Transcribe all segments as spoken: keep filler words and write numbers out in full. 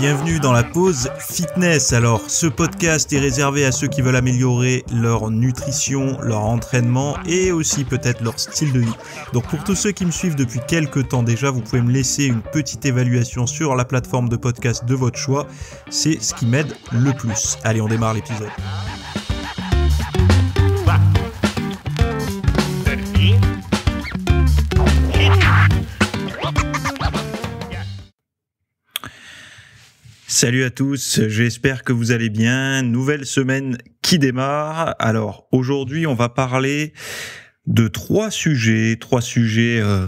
bienvenue dans la pause fitness. Alors ce podcast est réservé à ceux qui veulent améliorer leur nutrition, leur entraînement et aussi peut-être leur style de vie. Donc pour tous ceux qui me suivent depuis quelques temps déjà, vous pouvez me laisser une petite évaluation sur la plateforme de podcast de votre choix. C'est ce qui m'aide le plus. Allez, on démarre l'épisode. Salut à tous, j'espère que vous allez bien. Nouvelle semaine qui démarre. Alors aujourd'hui, on va parler de trois sujets, trois sujets, euh,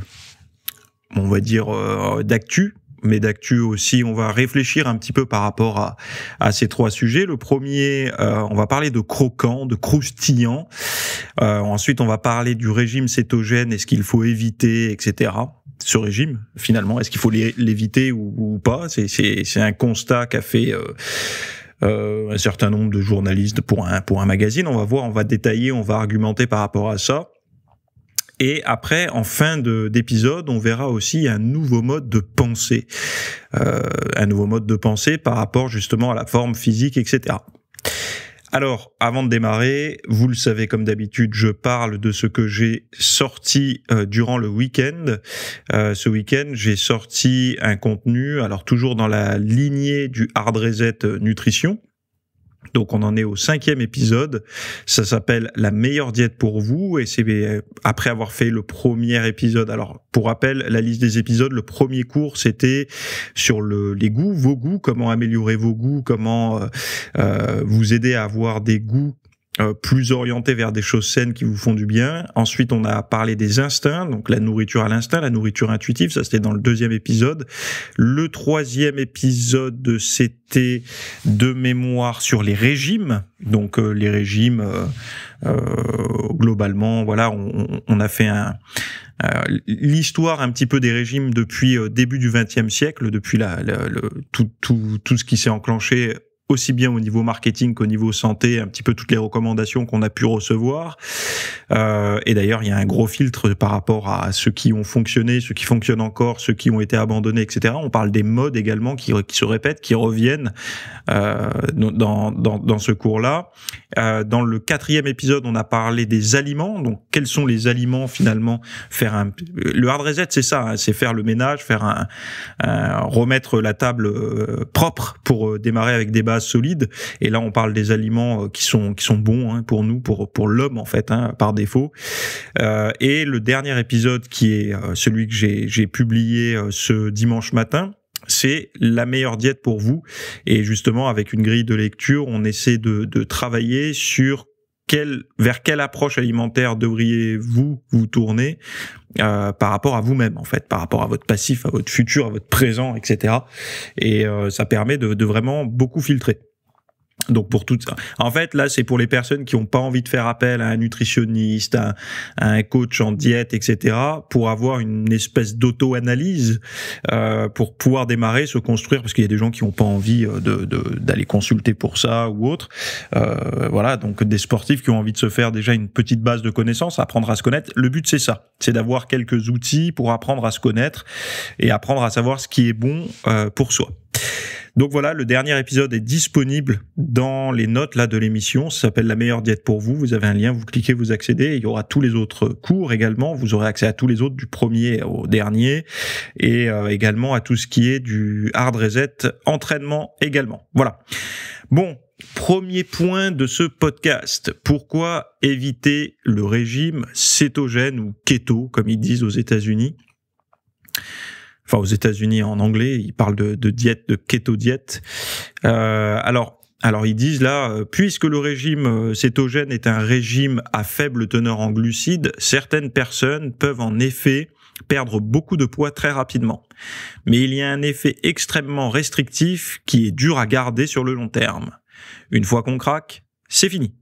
on va dire euh, d'actu, mais d'actu aussi. On va réfléchir un petit peu par rapport à, à ces trois sujets. Le premier, euh, on va parler de croquant, de croustillant. Euh, ensuite, on va parler du régime cétogène et ce qu'il faut éviter, et cetera. Ce régime, finalement, est-ce qu'il faut l'éviter ou, ou pas? C'est, c'est, c'est un constat qu'a fait euh, euh, un certain nombre de journalistes pour un, pour un magazine. On va voir, on va détailler, on va argumenter par rapport à ça. Et après, en fin de, d'épisode, on verra aussi un nouveau mode de pensée. Euh, un nouveau mode de pensée par rapport justement à la forme physique, et cetera. Alors, avant de démarrer, vous le savez comme d'habitude, je parle de ce que j'ai sorti euh, durant le week-end. Euh, ce week-end, j'ai sorti un contenu, alors toujours dans la lignée du Hard Reset Nutrition. Donc on en est au cinquième épisode, ça s'appelle « La meilleure diète pour vous » et c'est après avoir fait le premier épisode. Alors pour rappel, la liste des épisodes, le premier cours c'était sur le, les goûts, vos goûts, comment améliorer vos goûts, comment euh, vous aider à avoir des goûts Euh, plus orienté vers des choses saines qui vous font du bien. Ensuite, on a parlé des instincts, donc la nourriture à l'instinct, la nourriture intuitive, ça c'était dans le deuxième épisode. Le troisième épisode, c'était de mémoire sur les régimes, donc euh, les régimes, euh, euh, globalement, voilà, on, on a fait un... Euh, l'histoire un petit peu des régimes depuis euh, début du XXe siècle, depuis la, la, le, tout, tout, tout ce qui s'est enclenché aussi bien au niveau marketing qu'au niveau santé, un petit peu toutes les recommandations qu'on a pu recevoir. Euh, et d'ailleurs, il y a un gros filtre par rapport à ceux qui ont fonctionné, ceux qui fonctionnent encore, ceux qui ont été abandonnés, et cetera. On parle des modes également qui, qui se répètent, qui reviennent euh, dans, dans, dans ce cours-là. Euh, dans le quatrième épisode, on a parlé des aliments. Donc, quels sont les aliments finalement faire un... Le hard reset, c'est ça, hein, c'est faire le ménage, faire un, un... remettre la table euh, propre pour euh, démarrer avec des bases solide. Et là, on parle des aliments qui sont qui sont bons hein, pour nous, pour pour l'homme en fait, hein, par défaut. Euh, et le dernier épisode qui est celui que j'ai j'ai publié ce dimanche matin, c'est la meilleure diète pour vous. Et justement, avec une grille de lecture, on essaie de de travailler sur quelle vers quelle approche alimentaire devriez-vous vous tourner euh, par rapport à vous-même en fait, par rapport à votre passif, à votre futur, à votre présent, et cetera. Et euh, ça permet de, de vraiment beaucoup filtrer. Donc pour tout ça. En fait, là, c'est pour les personnes qui n'ont pas envie de faire appel à un nutritionniste, à, à un coach en diète, et cetera, pour avoir une espèce d'auto-analyse, euh, pour pouvoir démarrer, se construire, parce qu'il y a des gens qui n'ont pas envie de, de, d'aller consulter pour ça ou autre. Euh, voilà, donc des sportifs qui ont envie de se faire déjà une petite base de connaissances, apprendre à se connaître. Le but, c'est ça, c'est d'avoir quelques outils pour apprendre à se connaître et apprendre à savoir ce qui est bon euh, pour soi. Donc voilà, le dernier épisode est disponible dans les notes là de l'émission. Ça s'appelle « La meilleure diète pour vous ». Vous avez un lien, vous cliquez, vous accédez. Il y aura tous les autres cours également. Vous aurez accès à tous les autres du premier au dernier et euh, également à tout ce qui est du hard reset, entraînement également. Voilà. Bon, premier point de ce podcast. Pourquoi éviter le régime cétogène ou keto, comme ils disent aux États-Unis ? Enfin, aux États-Unis en anglais, ils parlent de, de diète, de keto-diète. Euh, alors, alors, ils disent là, puisque le régime cétogène est un régime à faible teneur en glucides, certaines personnes peuvent en effet perdre beaucoup de poids très rapidement. Mais il y a un effet extrêmement restrictif qui est dur à garder sur le long terme. Une fois qu'on craque, c'est fini.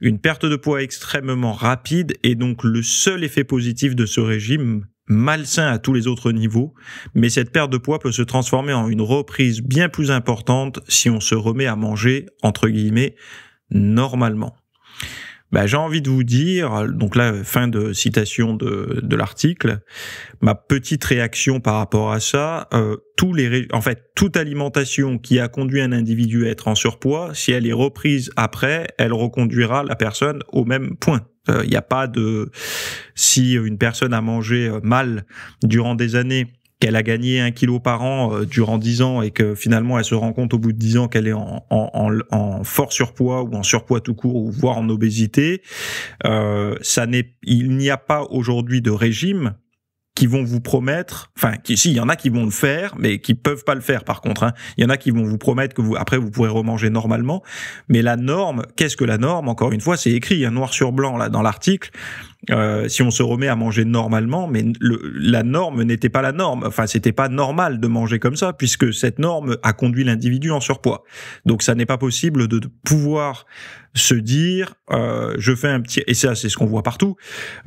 Une perte de poids extrêmement rapide est donc le seul effet positif de ce régime, malsain à tous les autres niveaux, mais cette perte de poids peut se transformer en une reprise bien plus importante si on se remet à manger, entre guillemets, normalement. bah, j'ai envie de vous dire, donc là, fin de citation de, de l'article, ma petite réaction par rapport à ça, euh, tous les, en fait, toute alimentation qui a conduit un individu à être en surpoids, si elle est reprise après, elle reconduira la personne au même point. Il euh, n'y a pas de... Si une personne a mangé mal durant des années, qu'elle a gagné un kilo par an durant dix ans et que finalement elle se rend compte au bout de dix ans qu'elle est en, en, en, en fort surpoids ou en surpoids tout court ou voire en obésité, euh, ça n'est, il n'y a pas aujourd'hui de régime qui vont vous promettre, enfin, qui, si, il y en a qui vont le faire, mais qui peuvent pas le faire par contre, hein. Il y en a qui vont vous promettre que vous, après, vous pourrez remanger normalement, mais la norme, qu'est-ce que la norme? Encore une fois, c'est écrit, hein, noir sur blanc, là, dans l'article, euh, si on se remet à manger normalement, mais le, la norme n'était pas la norme, enfin, c'était pas normal de manger comme ça, puisque cette norme a conduit l'individu en surpoids. Donc, ça n'est pas possible de, de pouvoir se dire, euh, je fais un petit, et ça, c'est ce qu'on voit partout,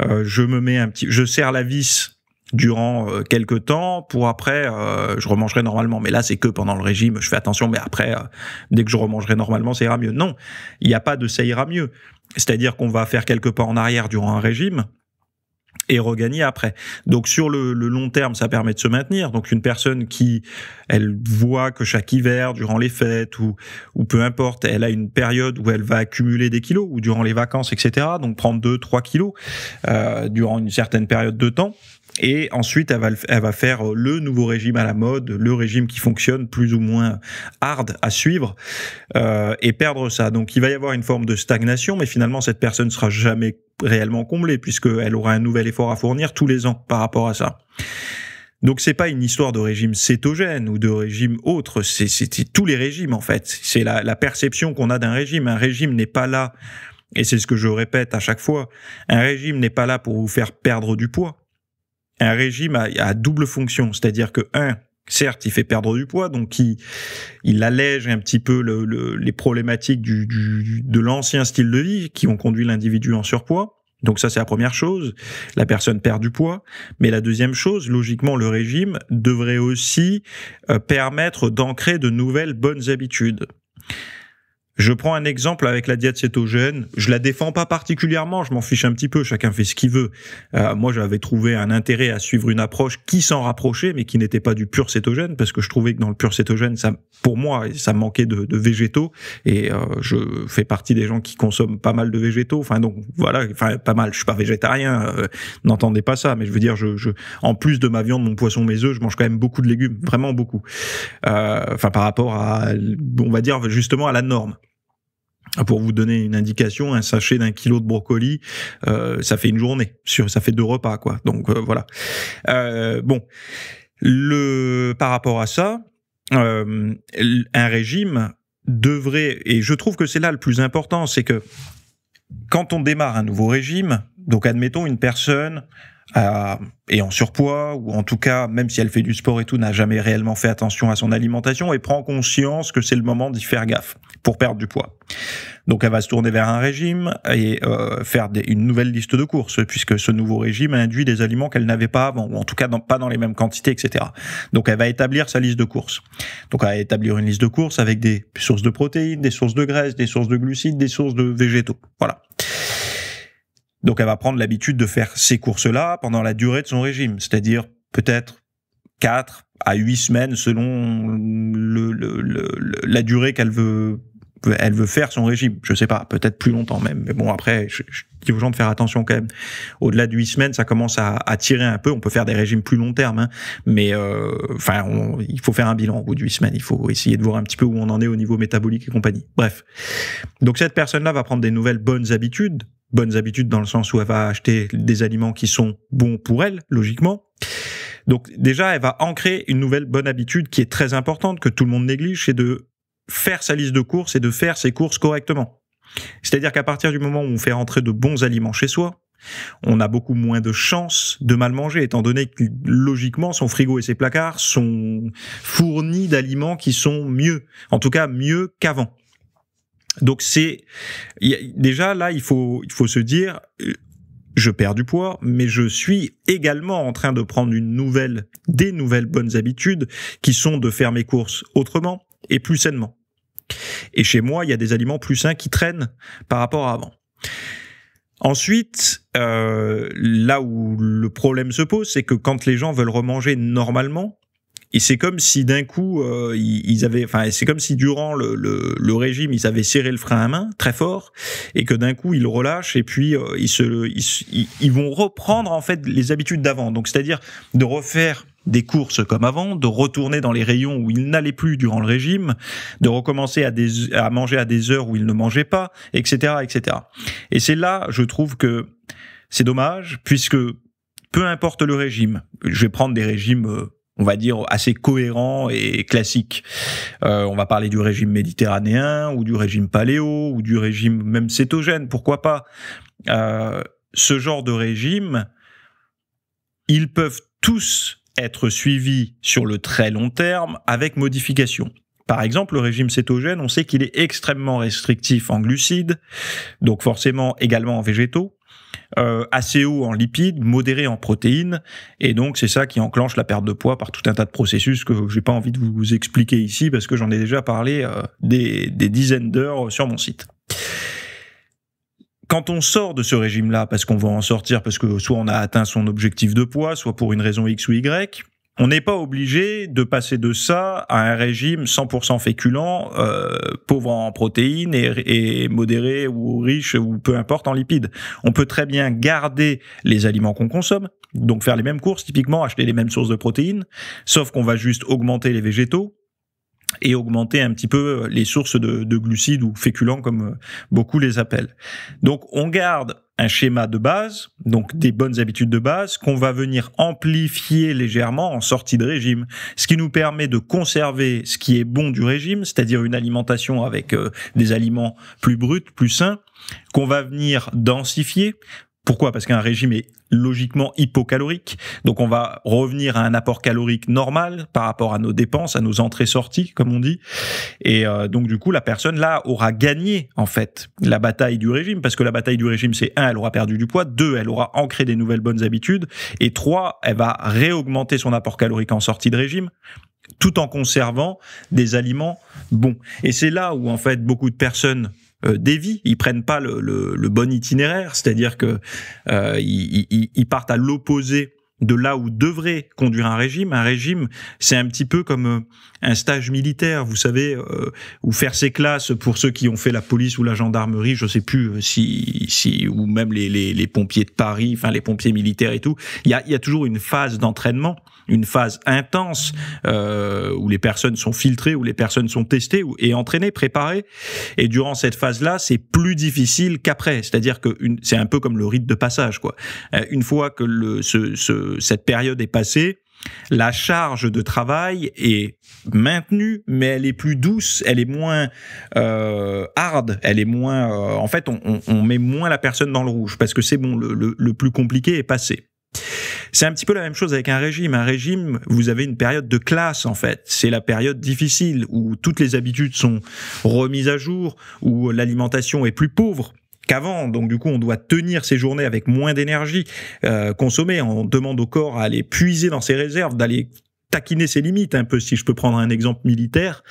euh, je me mets un petit, je serre la vis durant quelques temps, pour après, euh, je remangerai normalement. Mais là, c'est que pendant le régime, je fais attention, mais après, euh, dès que je remangerai normalement, ça ira mieux. Non, il n'y a pas de ça ira mieux. C'est-à-dire qu'on va faire quelques pas en arrière durant un régime et regagner après. Donc, sur le, le long terme, ça permet de se maintenir. Donc, une personne qui, elle voit que chaque hiver, durant les fêtes ou, ou peu importe, elle a une période où elle va accumuler des kilos ou durant les vacances, et cetera. Donc, prendre deux, trois kilos euh, durant une certaine période de temps. Et ensuite, elle va, elle va faire le nouveau régime à la mode, le régime qui fonctionne plus ou moins hard à suivre, euh, et perdre ça. Donc, il va y avoir une forme de stagnation, mais finalement, cette personne ne sera jamais réellement comblée, puisqu'elle aura un nouvel effort à fournir tous les ans par rapport à ça. Donc, c'est pas une histoire de régime cétogène ou de régime autre, c'est tous les régimes, en fait. C'est la, la perception qu'on a d'un régime. Un régime n'est pas là, et c'est ce que je répète à chaque fois, un régime n'est pas là pour vous faire perdre du poids. Un régime à, à double fonction, c'est-à-dire que, un, certes, il fait perdre du poids, donc il, il allège un petit peu le, le, les problématiques du, du, de l'ancien style de vie qui ont conduit l'individu en surpoids. Donc ça, c'est la première chose, la personne perd du poids. Mais la deuxième chose, logiquement, le régime devrait aussi euh, permettre d'ancrer de nouvelles bonnes habitudes. Je prends un exemple avec la diète cétogène. Je la défends pas particulièrement, je m'en fiche un petit peu, chacun fait ce qu'il veut. Euh, moi, j'avais trouvé un intérêt à suivre une approche qui s'en rapprochait, mais qui n'était pas du pur cétogène, parce que je trouvais que dans le pur cétogène, ça, pour moi, ça manquait de, de végétaux. Et euh, je fais partie des gens qui consomment pas mal de végétaux. Enfin, donc voilà, enfin pas mal. Je suis pas végétarien, euh, n'entendez pas ça. Mais je veux dire, je, je, en plus de ma viande, mon poisson, mes œufs, je mange quand même beaucoup de légumes, vraiment beaucoup. Euh, enfin, par rapport à, on va dire justement à la norme. Pour vous donner une indication, un sachet d'un kilo de brocoli, euh, ça fait une journée, ça fait deux repas, quoi. Donc euh, voilà. Euh, bon, le par rapport à ça, euh, un régime devrait, et je trouve que c'est là le plus important, c'est que quand on démarre un nouveau régime, donc admettons une personne à, est en surpoids, ou en tout cas, même si elle fait du sport et tout, n'a jamais réellement fait attention à son alimentation et prend conscience que c'est le moment d'y faire gaffe pour perdre du poids. Donc elle va se tourner vers un régime et euh, faire des, une nouvelle liste de courses, puisque ce nouveau régime induit des aliments qu'elle n'avait pas avant, ou en tout cas dans, pas dans les mêmes quantités, et cetera. Donc elle va établir sa liste de courses. Donc elle va établir une liste de courses avec des sources de protéines, des sources de graisses, des sources de glucides, des sources de végétaux. Voilà. Donc elle va prendre l'habitude de faire ces courses-là pendant la durée de son régime, c'est-à-dire peut-être quatre à huit semaines selon le, le, le, la durée qu'elle veut, elle veut faire son régime. Je sais pas, peut-être plus longtemps même. Mais bon, après, je, je dis aux gens de faire attention quand même. Au-delà de huit semaines, ça commence à, à tirer un peu. On peut faire des régimes plus long terme, hein, mais euh, enfin, on, il faut faire un bilan au bout de huit semaines. Il faut essayer de voir un petit peu où on en est au niveau métabolique et compagnie. Bref. Donc cette personne-là va prendre des nouvelles bonnes habitudes, bonnes habitudes dans le sens où elle va acheter des aliments qui sont bons pour elle, logiquement. Donc déjà, elle va ancrer une nouvelle bonne habitude qui est très importante, que tout le monde néglige, c'est de faire sa liste de courses et de faire ses courses correctement. C'est-à-dire qu'à partir du moment où on fait rentrer de bons aliments chez soi, on a beaucoup moins de chances de mal manger, étant donné que logiquement son frigo et ses placards sont fournis d'aliments qui sont mieux, en tout cas mieux qu'avant. Donc c'est déjà là, il faut il faut se dire, je perds du poids, mais je suis également en train de prendre une nouvelle, des nouvelles bonnes habitudes qui sont de faire mes courses autrement et plus sainement. Et chez moi, il y a des aliments plus sains qui traînent par rapport à avant. Ensuite, euh, là où le problème se pose, c'est que quand les gens veulent remanger normalement, et c'est comme si d'un coup, euh, ils avaient, enfin, c'est comme si durant le, le, le régime, ils avaient serré le frein à main très fort, et que d'un coup, ils le relâchent, et puis euh, ils, se, ils, ils vont reprendre en fait les habitudes d'avant. Donc, c'est-à-dire de refaire des courses comme avant, de retourner dans les rayons où ils n'allaient plus durant le régime, de recommencer à, des, à manger à des heures où ils ne mangeaient pas, et cetera, et cetera. Et c'est là, je trouve que c'est dommage, puisque peu importe le régime, je vais prendre des régimes Euh, on va dire, assez cohérent et classique. Euh, on va parler du régime méditerranéen, ou du régime paléo, ou du régime même cétogène, pourquoi pas. Euh, ce genre de régime, ils peuvent tous être suivis sur le très long terme avec modification. Par exemple, le régime cétogène, on sait qu'il est extrêmement restrictif en glucides, donc forcément également en végétaux, Euh, assez haut en lipides, modéré en protéines, et donc c'est ça qui enclenche la perte de poids par tout un tas de processus que j'ai pas envie de vous expliquer ici parce que j'en ai déjà parlé euh, des, des dizaines d'heures sur mon site. Quand on sort de ce régime-là, parce qu'on va en sortir parce que soit on a atteint son objectif de poids, soit pour une raison X ou Y, on n'est pas obligé de passer de ça à un régime cent pour cent féculent, euh, pauvre en protéines et, et modéré ou riche ou peu importe en lipides. On peut très bien garder les aliments qu'on consomme, donc faire les mêmes courses, typiquement acheter les mêmes sources de protéines, sauf qu'on va juste augmenter les végétaux et augmenter un petit peu les sources de, de glucides ou féculents comme beaucoup les appellent. Donc on garde un schéma de base, donc des bonnes habitudes de base, qu'on va venir amplifier légèrement en sortie de régime, ce qui nous permet de conserver ce qui est bon du régime, c'est-à-dire une alimentation avec euh, des aliments plus bruts, plus sains, qu'on va venir densifier. Pourquoi? Parce qu'un régime est logiquement hypocalorique, donc on va revenir à un apport calorique normal par rapport à nos dépenses, à nos entrées-sorties, comme on dit, et euh, donc du coup, la personne là aura gagné, en fait, la bataille du régime, parce que la bataille du régime, c'est un, elle aura perdu du poids, deux, elle aura ancré des nouvelles bonnes habitudes, et trois, elle va réaugmenter son apport calorique en sortie de régime, tout en conservant des aliments bons. Et c'est là où, en fait, beaucoup de personnes dévient, ils prennent pas le, le, le bon itinéraire, c'est-à-dire que euh, ils, ils, ils partent à l'opposé de là où devrait conduire un régime. Un régime, c'est un petit peu comme un stage militaire, vous savez, euh, ou faire ses classes pour ceux qui ont fait la police ou la gendarmerie, je sais plus si, si ou même les, les, les pompiers de Paris, enfin les pompiers militaires et tout. Il y a, y a toujours une phase d'entraînement, une phase intense euh, où les personnes sont filtrées, où les personnes sont testées et entraînées, préparées. Et durant cette phase-là, c'est plus difficile qu'après. C'est-à-dire que c'est un peu comme le rite de passage, quoi. Une fois que le, ce, ce cette période est passée, la charge de travail est maintenue, mais elle est plus douce, elle est moins euh, hard, elle est moins... Euh, en fait, on, on met moins la personne dans le rouge, parce que c'est bon, le, le, le plus compliqué est passé. C'est un petit peu la même chose avec un régime. Un régime, vous avez une période de classe, en fait. C'est la période difficile, où toutes les habitudes sont remises à jour, où l'alimentation est plus pauvre qu'avant, donc du coup on doit tenir ces journées avec moins d'énergie euh, consommée, on demande au corps à aller puiser dans ses réserves, d'aller taquiner ses limites un peu, si je peux prendre un exemple militaire,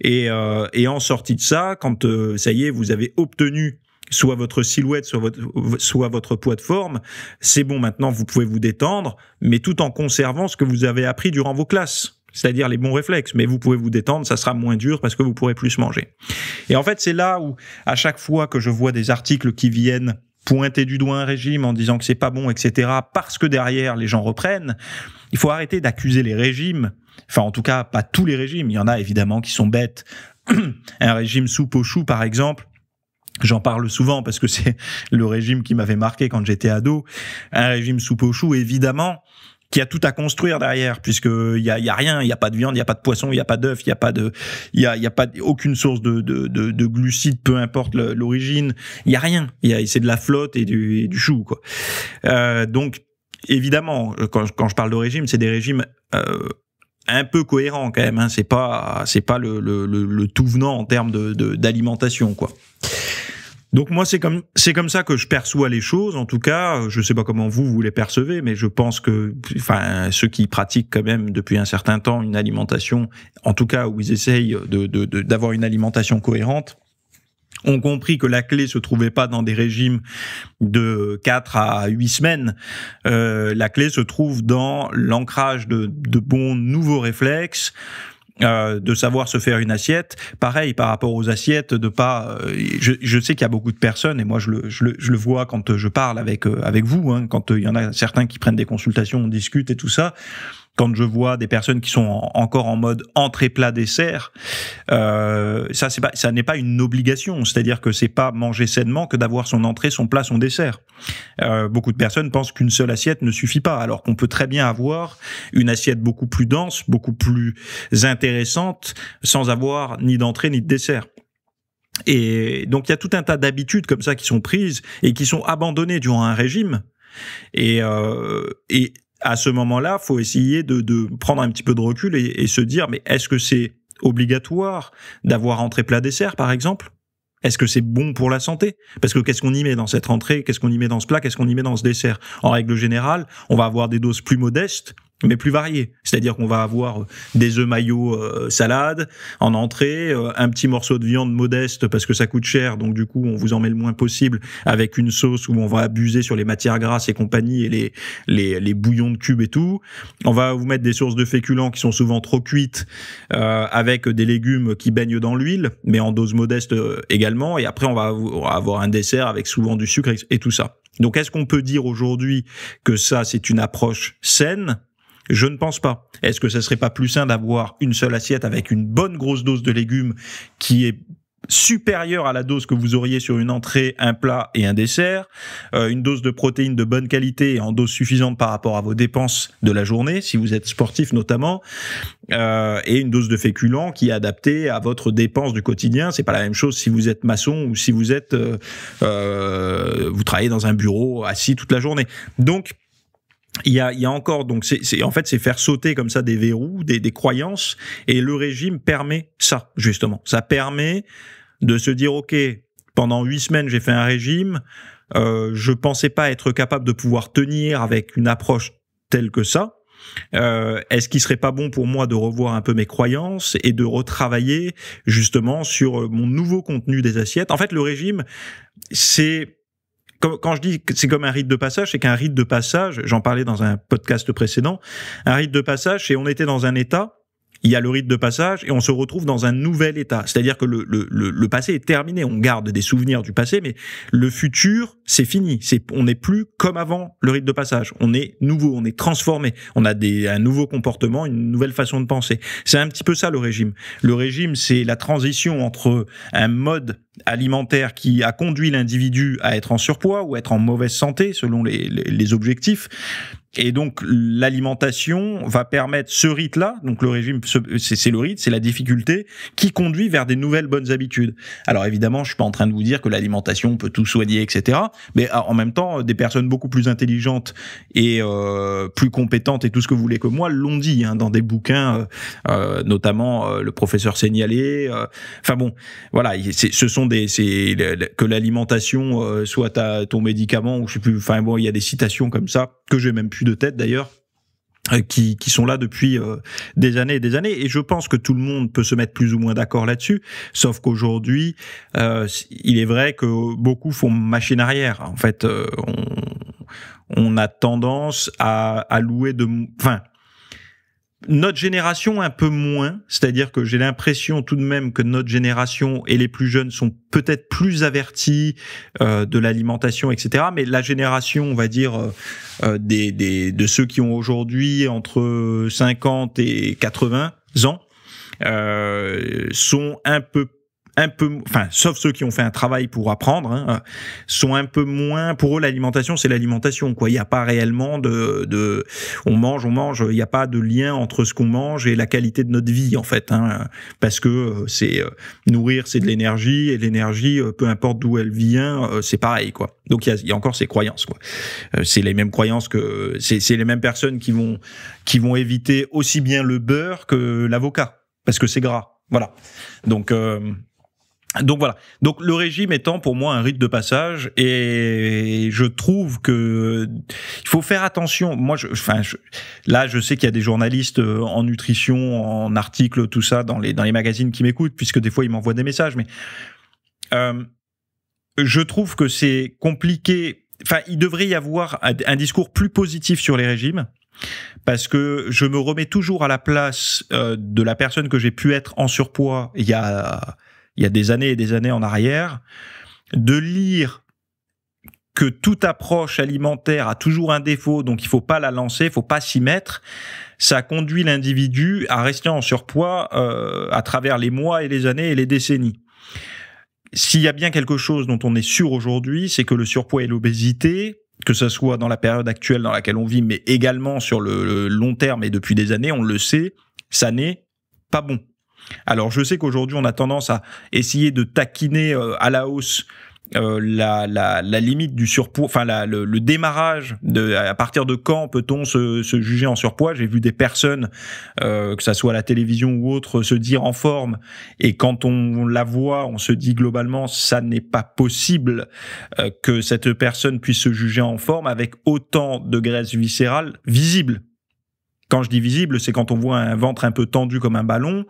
et, euh, et en sortie de ça, quand euh, ça y est, vous avez obtenu soit votre silhouette, soit votre, soit votre poids de forme, c'est bon, maintenant vous pouvez vous détendre, mais tout en conservant ce que vous avez appris durant vos classes, c'est-à-dire les bons réflexes, mais vous pouvez vous détendre, ça sera moins dur parce que vous pourrez plus manger. Et en fait, c'est là où, à chaque fois que je vois des articles qui viennent pointer du doigt un régime en disant que c'est pas bon, et cetera, parce que derrière, les gens reprennent, il faut arrêter d'accuser les régimes, enfin en tout cas, pas tous les régimes, il y en a évidemment qui sont bêtes. Un régime soupe aux choux, par exemple, j'en parle souvent parce que c'est le régime qui m'avait marqué quand j'étais ado, un régime soupe aux choux, évidemment, qui a tout à construire derrière, puisque il y a, y a rien, il y a pas de viande, il y a pas de poisson, il y a pas d'œuf, il y a pas de, il y a, y a pas aucune source de de, de, de glucides, peu importe l'origine, il y a rien, il y a, c'est de la flotte et du, et du chou, quoi. Euh, donc évidemment, quand quand je parle de régime, c'est des régimes euh, un peu cohérents quand même, hein, c'est pas c'est pas le, le le le tout venant en termes de d'alimentation, quoi. Donc moi, c'est comme c'est comme ça que je perçois les choses. En tout cas, je sais pas comment vous vous les percevez, mais je pense que, enfin, ceux qui pratiquent quand même depuis un certain temps une alimentation, en tout cas où ils essayent de d'avoir de, de, une alimentation cohérente, ont compris que la clé se trouvait pas dans des régimes de quatre à huit semaines. Euh, la clé se trouve dans l'ancrage de, de bons nouveaux réflexes, Euh, de savoir se faire une assiette. Pareil, par rapport aux assiettes, de pas... Euh, je, je sais qu'il y a beaucoup de personnes, et moi je le, je le, je le vois quand je parle avec, euh, avec vous, hein, quand il y en a certains qui prennent des consultations, on discute et tout ça, quand je vois des personnes qui sont en, encore en mode entrée plat dessert, euh, ça c'est pas, ça n'est pas une obligation, c'est-à-dire que c'est pas manger sainement que d'avoir son entrée, son plat, son dessert. Euh, beaucoup de personnes pensent qu'une seule assiette ne suffit pas, alors qu'on peut très bien avoir une assiette beaucoup plus dense, beaucoup plus intéressante, sans avoir ni d'entrée ni de dessert. Et donc il y a tout un tas d'habitudes comme ça qui sont prises et qui sont abandonnées durant un régime. Et, euh, et à ce moment-là, faut essayer de, de prendre un petit peu de recul et, et se dire, mais est-ce que c'est obligatoire d'avoir entrée plat dessert, par exemple? Est-ce que c'est bon pour la santé? Parce que qu'est-ce qu'on y met dans cette entrée? Qu'est-ce qu'on y met dans ce plat? Qu'est-ce qu'on y met dans ce dessert? En règle générale, on va avoir des doses plus modestes, mais plus variées. C'est-à-dire qu'on va avoir des œufs maillots euh, salade, en entrée, euh, un petit morceau de viande modeste parce que ça coûte cher, donc du coup on vous en met le moins possible, avec une sauce où on va abuser sur les matières grasses et compagnie, et les, les, les bouillons de cubes et tout. On va vous mettre des sources de féculents qui sont souvent trop cuites, euh, avec des légumes qui baignent dans l'huile, mais en dose modeste euh, également, et après on va avoir un dessert avec souvent du sucre et tout ça. Donc est-ce qu'on peut dire aujourd'hui que ça c'est une approche saine? Je ne pense pas. Est-ce que ça serait pas plus sain d'avoir une seule assiette avec une bonne grosse dose de légumes qui est supérieure à la dose que vous auriez sur une entrée, un plat et un dessert, euh, une dose de protéines de bonne qualité et en dose suffisante par rapport à vos dépenses de la journée, si vous êtes sportif notamment, euh, et une dose de féculents qui est adaptée à votre dépense du quotidien. C'est pas la même chose si vous êtes maçon ou si vous êtes euh, euh, vous travaillez dans un bureau assis toute la journée. Donc Il y a, il y a encore, donc c'est, c'est, en fait, c'est faire sauter comme ça des verrous, des, des croyances, et le régime permet ça, justement. Ça permet de se dire, ok, pendant huit semaines, j'ai fait un régime, euh, je pensais pas être capable de pouvoir tenir avec une approche telle que ça. Euh, est-ce qu'il serait pas bon pour moi de revoir un peu mes croyances et de retravailler, justement, sur mon nouveau contenu des assiettes? En fait, le régime, c'est... Quand je dis que c'est comme un rite de passage, c'est qu'un rite de passage, j'en parlais dans un podcast précédent, un rite de passage, c'est on était dans un état, il y a le rite de passage et on se retrouve dans un nouvel état. C'est-à-dire que le, le, le passé est terminé, on garde des souvenirs du passé, mais le futur, c'est fini. C'est, on n'est plus comme avant le rite de passage. On est nouveau, on est transformé. On a des, un nouveau comportement, une nouvelle façon de penser. C'est un petit peu ça le régime. Le régime, c'est la transition entre un mode alimentaire qui a conduit l'individu à être en surpoids ou à être en mauvaise santé selon les, les, les objectifs. Et donc l'alimentation va permettre ce rite-là, donc le régime, c'est le rite, c'est la difficulté qui conduit vers des nouvelles bonnes habitudes. Alors évidemment, je suis pas en train de vous dire que l'alimentation peut tout soigner, et cetera. Mais en même temps, des personnes beaucoup plus intelligentes et euh, plus compétentes et tout ce que vous voulez que moi l'ont dit hein, dans des bouquins, euh, notamment euh, le professeur Seignalé. Enfin euh, bon, voilà, ce sont des, c'est que l'alimentation euh, soit ta, ton médicament ou je sais plus. Enfin bon, il y a des citations comme ça que j'ai même plus de tête d'ailleurs, qui, qui sont là depuis euh, des années et des années. Et je pense que tout le monde peut se mettre plus ou moins d'accord là-dessus, sauf qu'aujourd'hui, euh, il est vrai que beaucoup font machine arrière. En fait, euh, on, on a tendance à, à louer de... Enfin, notre génération un peu moins, c'est-à-dire que j'ai l'impression tout de même que notre génération et les plus jeunes sont peut-être plus avertis euh, de l'alimentation, et cetera. Mais la génération, on va dire, euh, des, des, de ceux qui ont aujourd'hui entre cinquante et quatre-vingts ans, euh, sont un peu un peu, enfin, sauf ceux qui ont fait un travail pour apprendre, hein, sont un peu moins. Pour eux, l'alimentation, c'est l'alimentation, quoi. Il n'y a pas réellement de, de, on mange, on mange. Il n'y a pas de lien entre ce qu'on mange et la qualité de notre vie, en fait, hein, parce que c'est euh, nourrir, c'est de l'énergie, et l'énergie, peu importe d'où elle vient, euh, c'est pareil, quoi. Donc il y a, y a encore ces croyances, quoi. Euh, c'est les mêmes croyances que, c'est, c'est les mêmes personnes qui vont, qui vont éviter aussi bien le beurre que l'avocat, parce que c'est gras, voilà. Donc euh, Donc voilà. Donc le régime étant pour moi un rite de passage, et je trouve que il faut faire attention. Moi, je, enfin, je, là, je sais qu'il y a des journalistes en nutrition, en articles, tout ça, dans les dans les magazines qui m'écoutent, puisque des fois ils m'envoient des messages. Mais euh, je trouve que c'est compliqué. Enfin, il devrait y avoir un discours plus positif sur les régimes, parce que je me remets toujours à la place euh, de la personne que j'ai pu être en surpoids il y a, il y a des années et des années en arrière, de lire que toute approche alimentaire a toujours un défaut, donc il faut pas la lancer, il faut pas s'y mettre. Ça conduit l'individu à rester en surpoids euh, à travers les mois et les années et les décennies. S'il y a bien quelque chose dont on est sûr aujourd'hui, c'est que le surpoids et l'obésité, que ce soit dans la période actuelle dans laquelle on vit, mais également sur le, le long terme et depuis des années, on le sait, ça n'est pas bon. Alors je sais qu'aujourd'hui on a tendance à essayer de taquiner euh, à la hausse Euh, la, la, la limite du surpoids, enfin le, le démarrage de à partir de quand peut-on se, se juger en surpoids. J'ai vu des personnes, euh, que ça soit à la télévision ou autre, se dire en forme, et quand on, on la voit, on se dit globalement ça n'est pas possible euh, que cette personne puisse se juger en forme avec autant de graisse viscérale visible. Quand je dis visible, c'est quand on voit un ventre un peu tendu comme un ballon,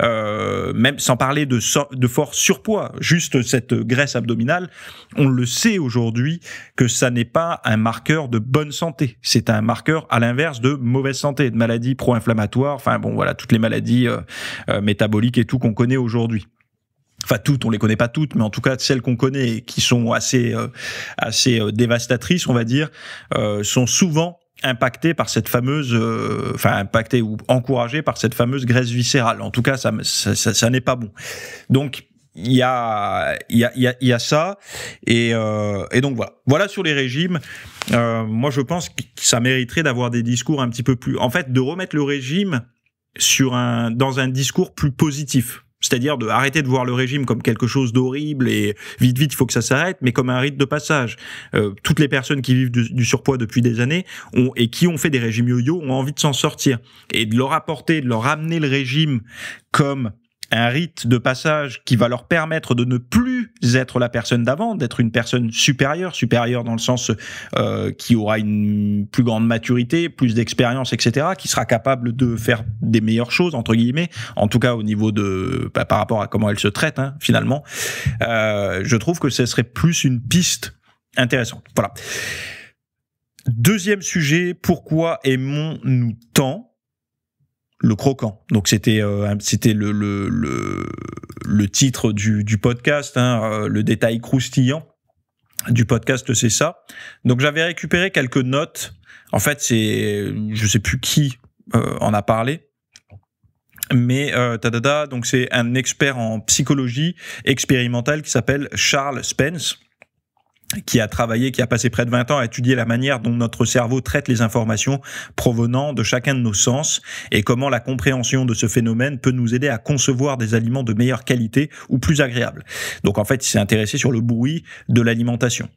euh, même sans parler de, so de fort surpoids, juste cette graisse abdominale, on le sait aujourd'hui que ça n'est pas un marqueur de bonne santé. C'est un marqueur à l'inverse de mauvaise santé, de maladies pro-inflammatoires, enfin bon voilà, toutes les maladies euh, euh, métaboliques et tout qu'on connaît aujourd'hui. Enfin toutes, on les connaît pas toutes, mais en tout cas celles qu'on connaît et qui sont assez, euh, assez euh, dévastatrices, on va dire, euh, sont souvent impacté par cette fameuse, euh, enfin impacté ou encouragé par cette fameuse graisse viscérale. En tout cas, ça, ça, ça, ça n'est pas bon. Donc il y a, il y a, il y a, il y a ça, et, euh, et donc voilà. Voilà sur les régimes. Euh, moi, je pense que ça mériterait d'avoir des discours un petit peu plus, en fait, de remettre le régime sur un, dans un discours plus positif. C'est-à-dire de arrêter de voir le régime comme quelque chose d'horrible et vite vite il faut que ça s'arrête, mais comme un rite de passage. Euh, toutes les personnes qui vivent du, du surpoids depuis des années ont, et qui ont fait des régimes yo-yo ont envie de s'en sortir, et de leur apporter, de leur amener le régime comme un rite de passage qui va leur permettre de ne plus être la personne d'avant, d'être une personne supérieure, supérieure dans le sens euh, qui aura une plus grande maturité, plus d'expérience, et cetera, qui sera capable de faire des meilleures choses, entre guillemets, en tout cas au niveau de... Bah, par rapport à comment elle se traite, hein, finalement. Euh, je trouve que ce serait plus une piste intéressante. Voilà. Deuxième sujet, pourquoi aimons-nous tant le croquant? Donc c'était euh, c'était le, le le le titre du du podcast, hein, euh, le détail croustillant du podcast, c'est ça. Donc j'avais récupéré quelques notes. En fait, c'est je sais plus qui euh, en a parlé. Mais euh, tadada, donc c'est un expert en psychologie expérimentale qui s'appelle Charles Spence, qui a travaillé, qui a passé près de vingt ans à étudier la manière dont notre cerveau traite les informations provenant de chacun de nos sens, et comment la compréhension de ce phénomène peut nous aider à concevoir des aliments de meilleure qualité ou plus agréables. Donc en fait, il s'est intéressé sur le bruit de l'alimentation.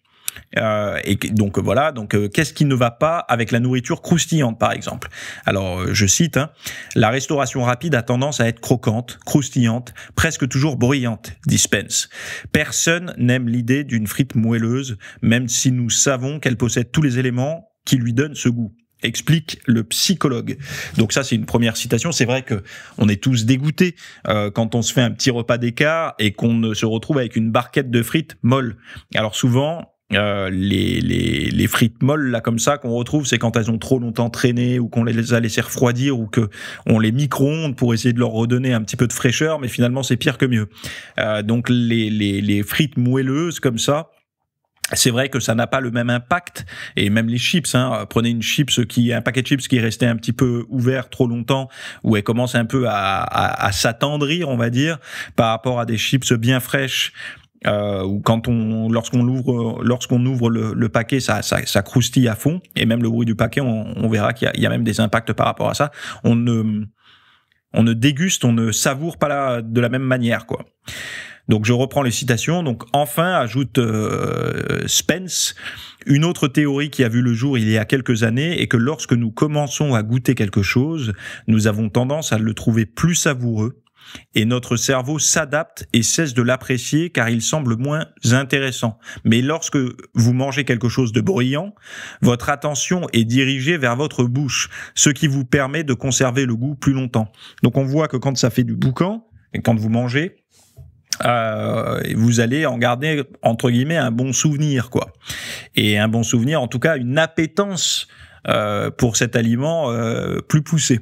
Euh, et donc voilà, donc euh, qu'est-ce qui ne va pas avec la nourriture croustillante par exemple? Alors euh, je cite, hein, « La restauration rapide a tendance à être croquante, croustillante, presque toujours bruyante », dit Spence. « Personne n'aime l'idée d'une frite moelleuse, même si nous savons qu'elle possède tous les éléments qui lui donnent ce goût », explique le psychologue. Donc ça, c'est une première citation. C'est vrai que on est tous dégoûtés euh, quand on se fait un petit repas d'écart et qu'on se retrouve avec une barquette de frites molle. Alors souvent... Euh, les, les, les frites molles là comme ça qu'on retrouve, c'est quand elles ont trop longtemps traîné, ou qu'on les a laissées refroidir, ou que on les micro-ondes pour essayer de leur redonner un petit peu de fraîcheur, mais finalement c'est pire que mieux. Euh, donc les, les, les frites moelleuses comme ça, c'est vrai que ça n'a pas le même impact, et même les chips, hein, prenez une chips qui, un paquet de chips qui est resté un petit peu ouvert trop longtemps, où elle commence un peu à, à, à s'attendrir, on va dire, par rapport à des chips bien fraîches. Euh, ou quand on, lorsqu'on ouvre, lorsqu'on ouvre le, le paquet, ça, ça, ça croustille à fond, et même le bruit du paquet, on, on verra qu'il y a, il y a même des impacts par rapport à ça. On ne, on ne déguste, on ne savoure pas la, de la même manière, quoi. Donc je reprends les citations. Donc enfin, ajoute euh, Spence, une autre théorie qui a vu le jour il y a quelques années est que lorsque nous commençons à goûter quelque chose, nous avons tendance à le trouver plus savoureux. Et notre cerveau s'adapte et cesse de l'apprécier car il semble moins intéressant. Mais lorsque vous mangez quelque chose de bruyant, votre attention est dirigée vers votre bouche, ce qui vous permet de conserver le goût plus longtemps. Donc on voit que quand ça fait du boucan, et quand vous mangez, euh, vous allez en garder, entre guillemets, un bon souvenir, quoi. Et un bon souvenir, en tout cas, une appétence euh, pour cet aliment euh, plus poussée.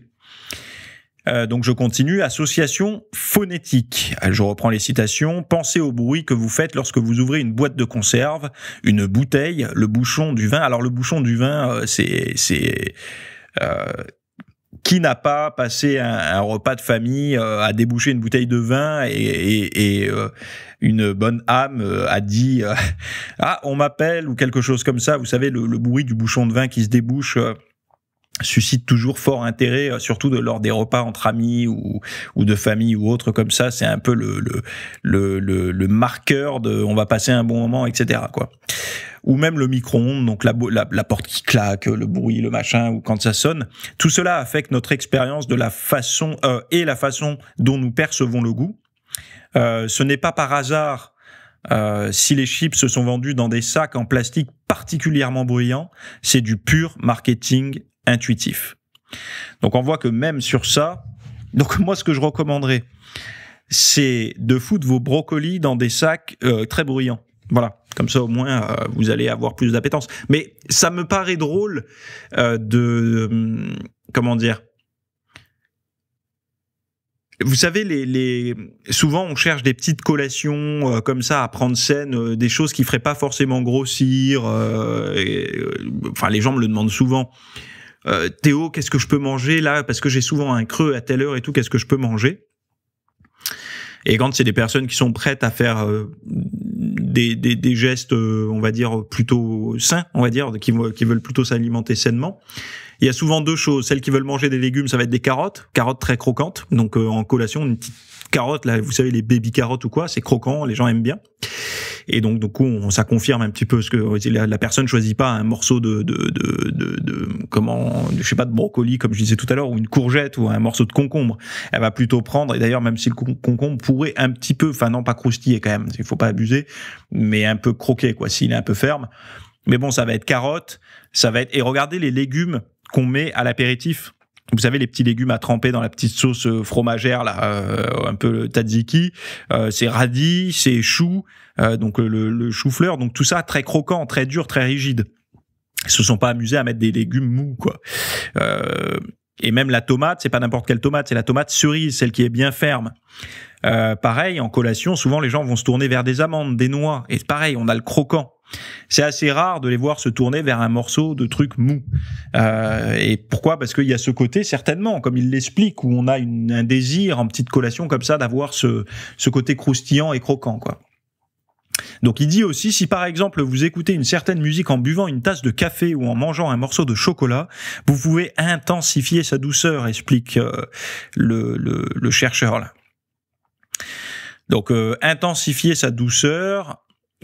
Euh, donc je continue, association phonétique, je reprends les citations, pensez au bruit que vous faites lorsque vous ouvrez une boîte de conserve, une bouteille, le bouchon du vin. Alors le bouchon du vin, c'est... c'est euh, qui n'a pas passé un, un repas de famille euh, à déboucher une bouteille de vin et, et, et euh, une bonne âme euh, a dit euh, « Ah, on m'appelle » ou quelque chose comme ça, vous savez, le, le bruit du bouchon de vin qui se débouche... Euh, suscite toujours fort intérêt, surtout de, lors des repas entre amis ou, ou de famille ou autre comme ça. C'est un peu le, le, le, le, le marqueur de « on va passer un bon moment », et cetera quoi. Ou même le micro-ondes, donc la, la, la porte qui claque, le bruit, le machin, ou quand ça sonne. Tout cela affecte notre expérience de la façon euh, et la façon dont nous percevons le goût. Euh, ce n'est pas par hasard euh, si les chips se sont vendus dans des sacs en plastique particulièrement bruyants. C'est du pur marketing intuitif. Donc on voit que même sur ça, donc moi ce que je recommanderais, c'est de foutre vos brocolis dans des sacs euh, très bruyants. Voilà, comme ça au moins euh, vous allez avoir plus d'appétence. Mais ça me paraît drôle euh, de... Euh, comment dire ? Vous savez, les, les... souvent on cherche des petites collations euh, comme ça à prendre saine, euh, des choses qui ne feraient pas forcément grossir. Euh, et, euh, enfin les gens me le demandent souvent. Euh, Théo, qu'est-ce que je peux manger là, parce que j'ai souvent un creux à telle heure et tout, qu'est-ce que je peux manger? Et quand c'est des personnes qui sont prêtes à faire euh, des, des, des gestes, euh, on va dire, plutôt sains, on va dire, qui, qui veulent plutôt s'alimenter sainement, il y a souvent deux choses. Celles qui veulent manger des légumes, ça va être des carottes, carottes très croquantes, donc euh, en collation, une petite carotte, là, vous savez, les baby carottes ou quoi, c'est croquant, les gens aiment bien. Et donc, du coup, on, ça confirme un petit peu ce que la, la personne choisit pas un morceau de, de, de, de, de comment, je sais pas, de brocoli, comme je disais tout à l'heure, ou une courgette, ou un morceau de concombre. Elle va plutôt prendre, et d'ailleurs, même si le concombre pourrait un petit peu, enfin non, pas croustiller quand même, il faut pas abuser, mais un peu croquer, quoi, s'il est un peu ferme. Mais bon, ça va être carotte, ça va être, et regardez les légumes qu'on met à l'apéritif. Vous savez, les petits légumes à tremper dans la petite sauce fromagère, là, euh, un peu le tzatziki, euh, c'est radis, c'est chou, euh, donc le, le chou-fleur, donc tout ça très croquant, très dur, très rigide. Ils se sont pas amusés à mettre des légumes mous, quoi. Euh, et même la tomate, c'est pas n'importe quelle tomate, c'est la tomate cerise, celle qui est bien ferme. Euh, pareil, en collation, souvent les gens vont se tourner vers des amandes, des noix, et pareil, on a le croquant. C'est assez rare de les voir se tourner vers un morceau de truc mou. Euh, et pourquoi? Parce qu'il y a ce côté, certainement, comme il l'explique, où on a une, un désir en petite collation comme ça d'avoir ce, ce côté croustillant et croquant, quoi. Donc il dit aussi, si par exemple vous écoutez une certaine musique en buvant une tasse de café ou en mangeant un morceau de chocolat, vous pouvez intensifier sa douceur, explique euh, le, le, le chercheur là. Donc euh, intensifier sa douceur.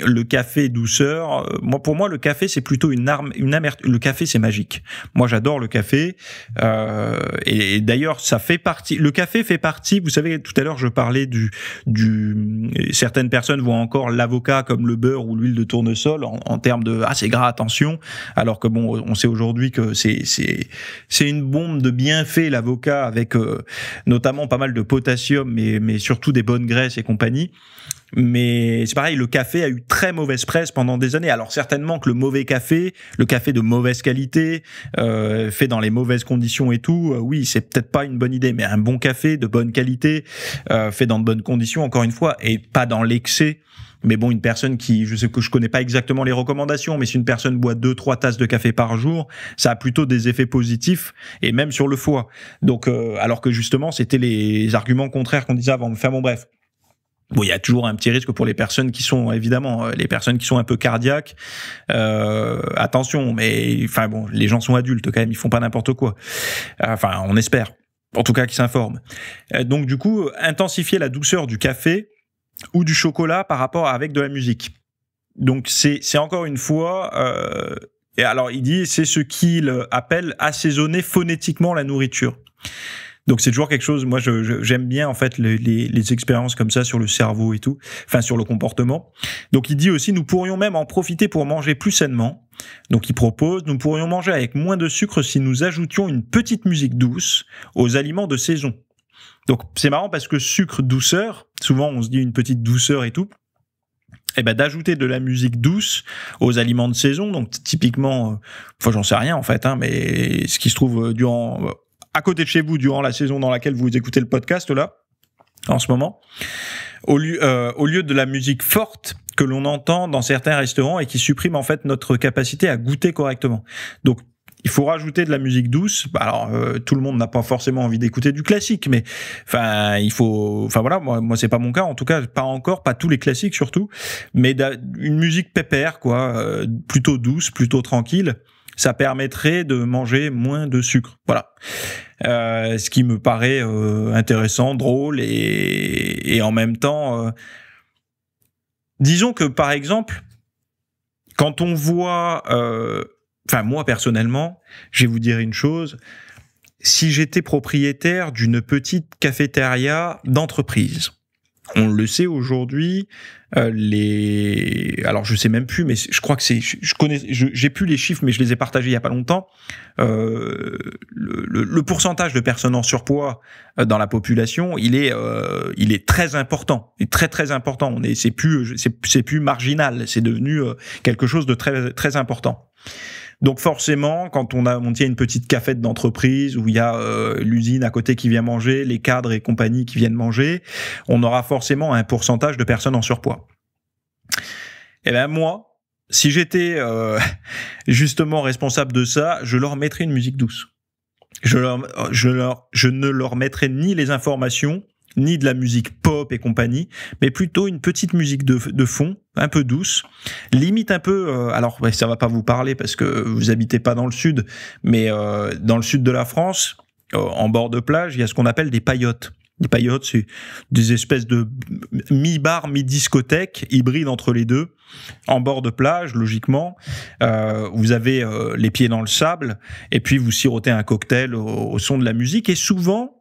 Le café douceur, moi pour moi le café c'est plutôt une arme, une amertume. Le café c'est magique. Moi j'adore le café euh, et, et d'ailleurs ça fait partie. Le café fait partie. Vous savez, tout à l'heure je parlais du du. Certaines personnes voient encore l'avocat comme le beurre ou l'huile de tournesol en, en termes de ah c'est gras, attention. Alors que bon, on sait aujourd'hui que c'est c'est c'est une bombe de bienfaits l'avocat avec euh, notamment pas mal de potassium, mais mais surtout des bonnes graisses et compagnie. Mais c'est pareil, le café a eu très mauvaise presse pendant des années. Alors certainement que le mauvais café, le café de mauvaise qualité, euh, fait dans les mauvaises conditions et tout, euh, oui, c'est peut-être pas une bonne idée. Mais un bon café de bonne qualité, euh, fait dans de bonnes conditions, encore une fois, et pas dans l'excès. Mais bon, une personne qui, je sais que je connais pas exactement les recommandations, mais si une personne boit deux, trois tasses de café par jour, ça a plutôt des effets positifs et même sur le foie. Donc, euh, alors que justement, c'était les arguments contraires qu'on disait avant. Enfin bon, bref. Bon, il y a toujours un petit risque pour les personnes qui sont, évidemment, les personnes qui sont un peu cardiaques. Euh, attention, mais enfin bon, les gens sont adultes quand même, ils font pas n'importe quoi. Enfin, on espère, en tout cas qu'ils s'informent. Donc du coup, intensifier la douceur du café ou du chocolat par rapport à avec de la musique. Donc c'est c'est encore une fois. Euh, et alors il dit, c'est ce qu'il appelle assaisonner phonétiquement la nourriture. Donc c'est toujours quelque chose, moi je, je, j'aime bien en fait les, les, les expériences comme ça sur le cerveau et tout, enfin sur le comportement. Donc il dit aussi, nous pourrions même en profiter pour manger plus sainement. Donc il propose, nous pourrions manger avec moins de sucre si nous ajoutions une petite musique douce aux aliments de saison. Donc c'est marrant parce que sucre, douceur, souvent on se dit une petite douceur et tout, et ben d'ajouter de la musique douce aux aliments de saison, donc typiquement, euh, enfin j'en sais rien en fait, hein, mais ce qui se trouve durant, euh, à côté de chez vous durant la saison dans laquelle vous écoutez le podcast là, en ce moment, au lieu, euh, au lieu de la musique forte que l'on entend dans certains restaurants et qui supprime en fait notre capacité à goûter correctement. Donc il faut rajouter de la musique douce. Alors euh, tout le monde n'a pas forcément envie d'écouter du classique, mais enfin il faut, enfin voilà, moi, moi c'est pas mon cas en tout cas, pas encore, pas tous les classiques surtout, mais une musique pépère quoi, euh, plutôt douce, plutôt tranquille, ça permettrait de manger moins de sucre. Voilà, euh, ce qui me paraît euh, intéressant, drôle et, et en même temps, euh, disons que par exemple quand on voit euh, enfin, moi, personnellement, je vais vous dire une chose. Si j'étais propriétaire d'une petite cafétéria d'entreprise, on le sait aujourd'hui, euh, les... Alors, je sais même plus, mais je crois que c'est... Je connais... J'ai plus les chiffres, mais je les ai partagés il n'y a pas longtemps. Euh, le, le, le pourcentage de personnes en surpoids dans la population, il est, euh, il est très important. Il est très, très important. On est, c'est plus, c'est, c'est plus marginal. C'est devenu quelque chose de très, très important. Donc forcément, quand on a monté une petite cafette d'entreprise où il y a euh, l'usine à côté qui vient manger, les cadres et compagnie qui viennent manger, on aura forcément un pourcentage de personnes en surpoids. Et ben moi, si j'étais euh, justement responsable de ça, je leur mettrais une musique douce. Je, leur, je, leur, je ne leur mettrais ni les informations, ni de la musique pop et compagnie, mais plutôt une petite musique de, de fond, un peu douce, limite un peu, euh, alors ouais, ça va pas vous parler parce que vous habitez pas dans le sud, mais euh, dans le sud de la France, euh, en bord de plage, il y a ce qu'on appelle des paillotes. Les paillotes, c'est des espèces de mi-bar, mi-discothèque, hybride entre les deux, en bord de plage, logiquement. Euh, vous avez euh, les pieds dans le sable, et puis vous sirotez un cocktail au, au son de la musique, et souvent...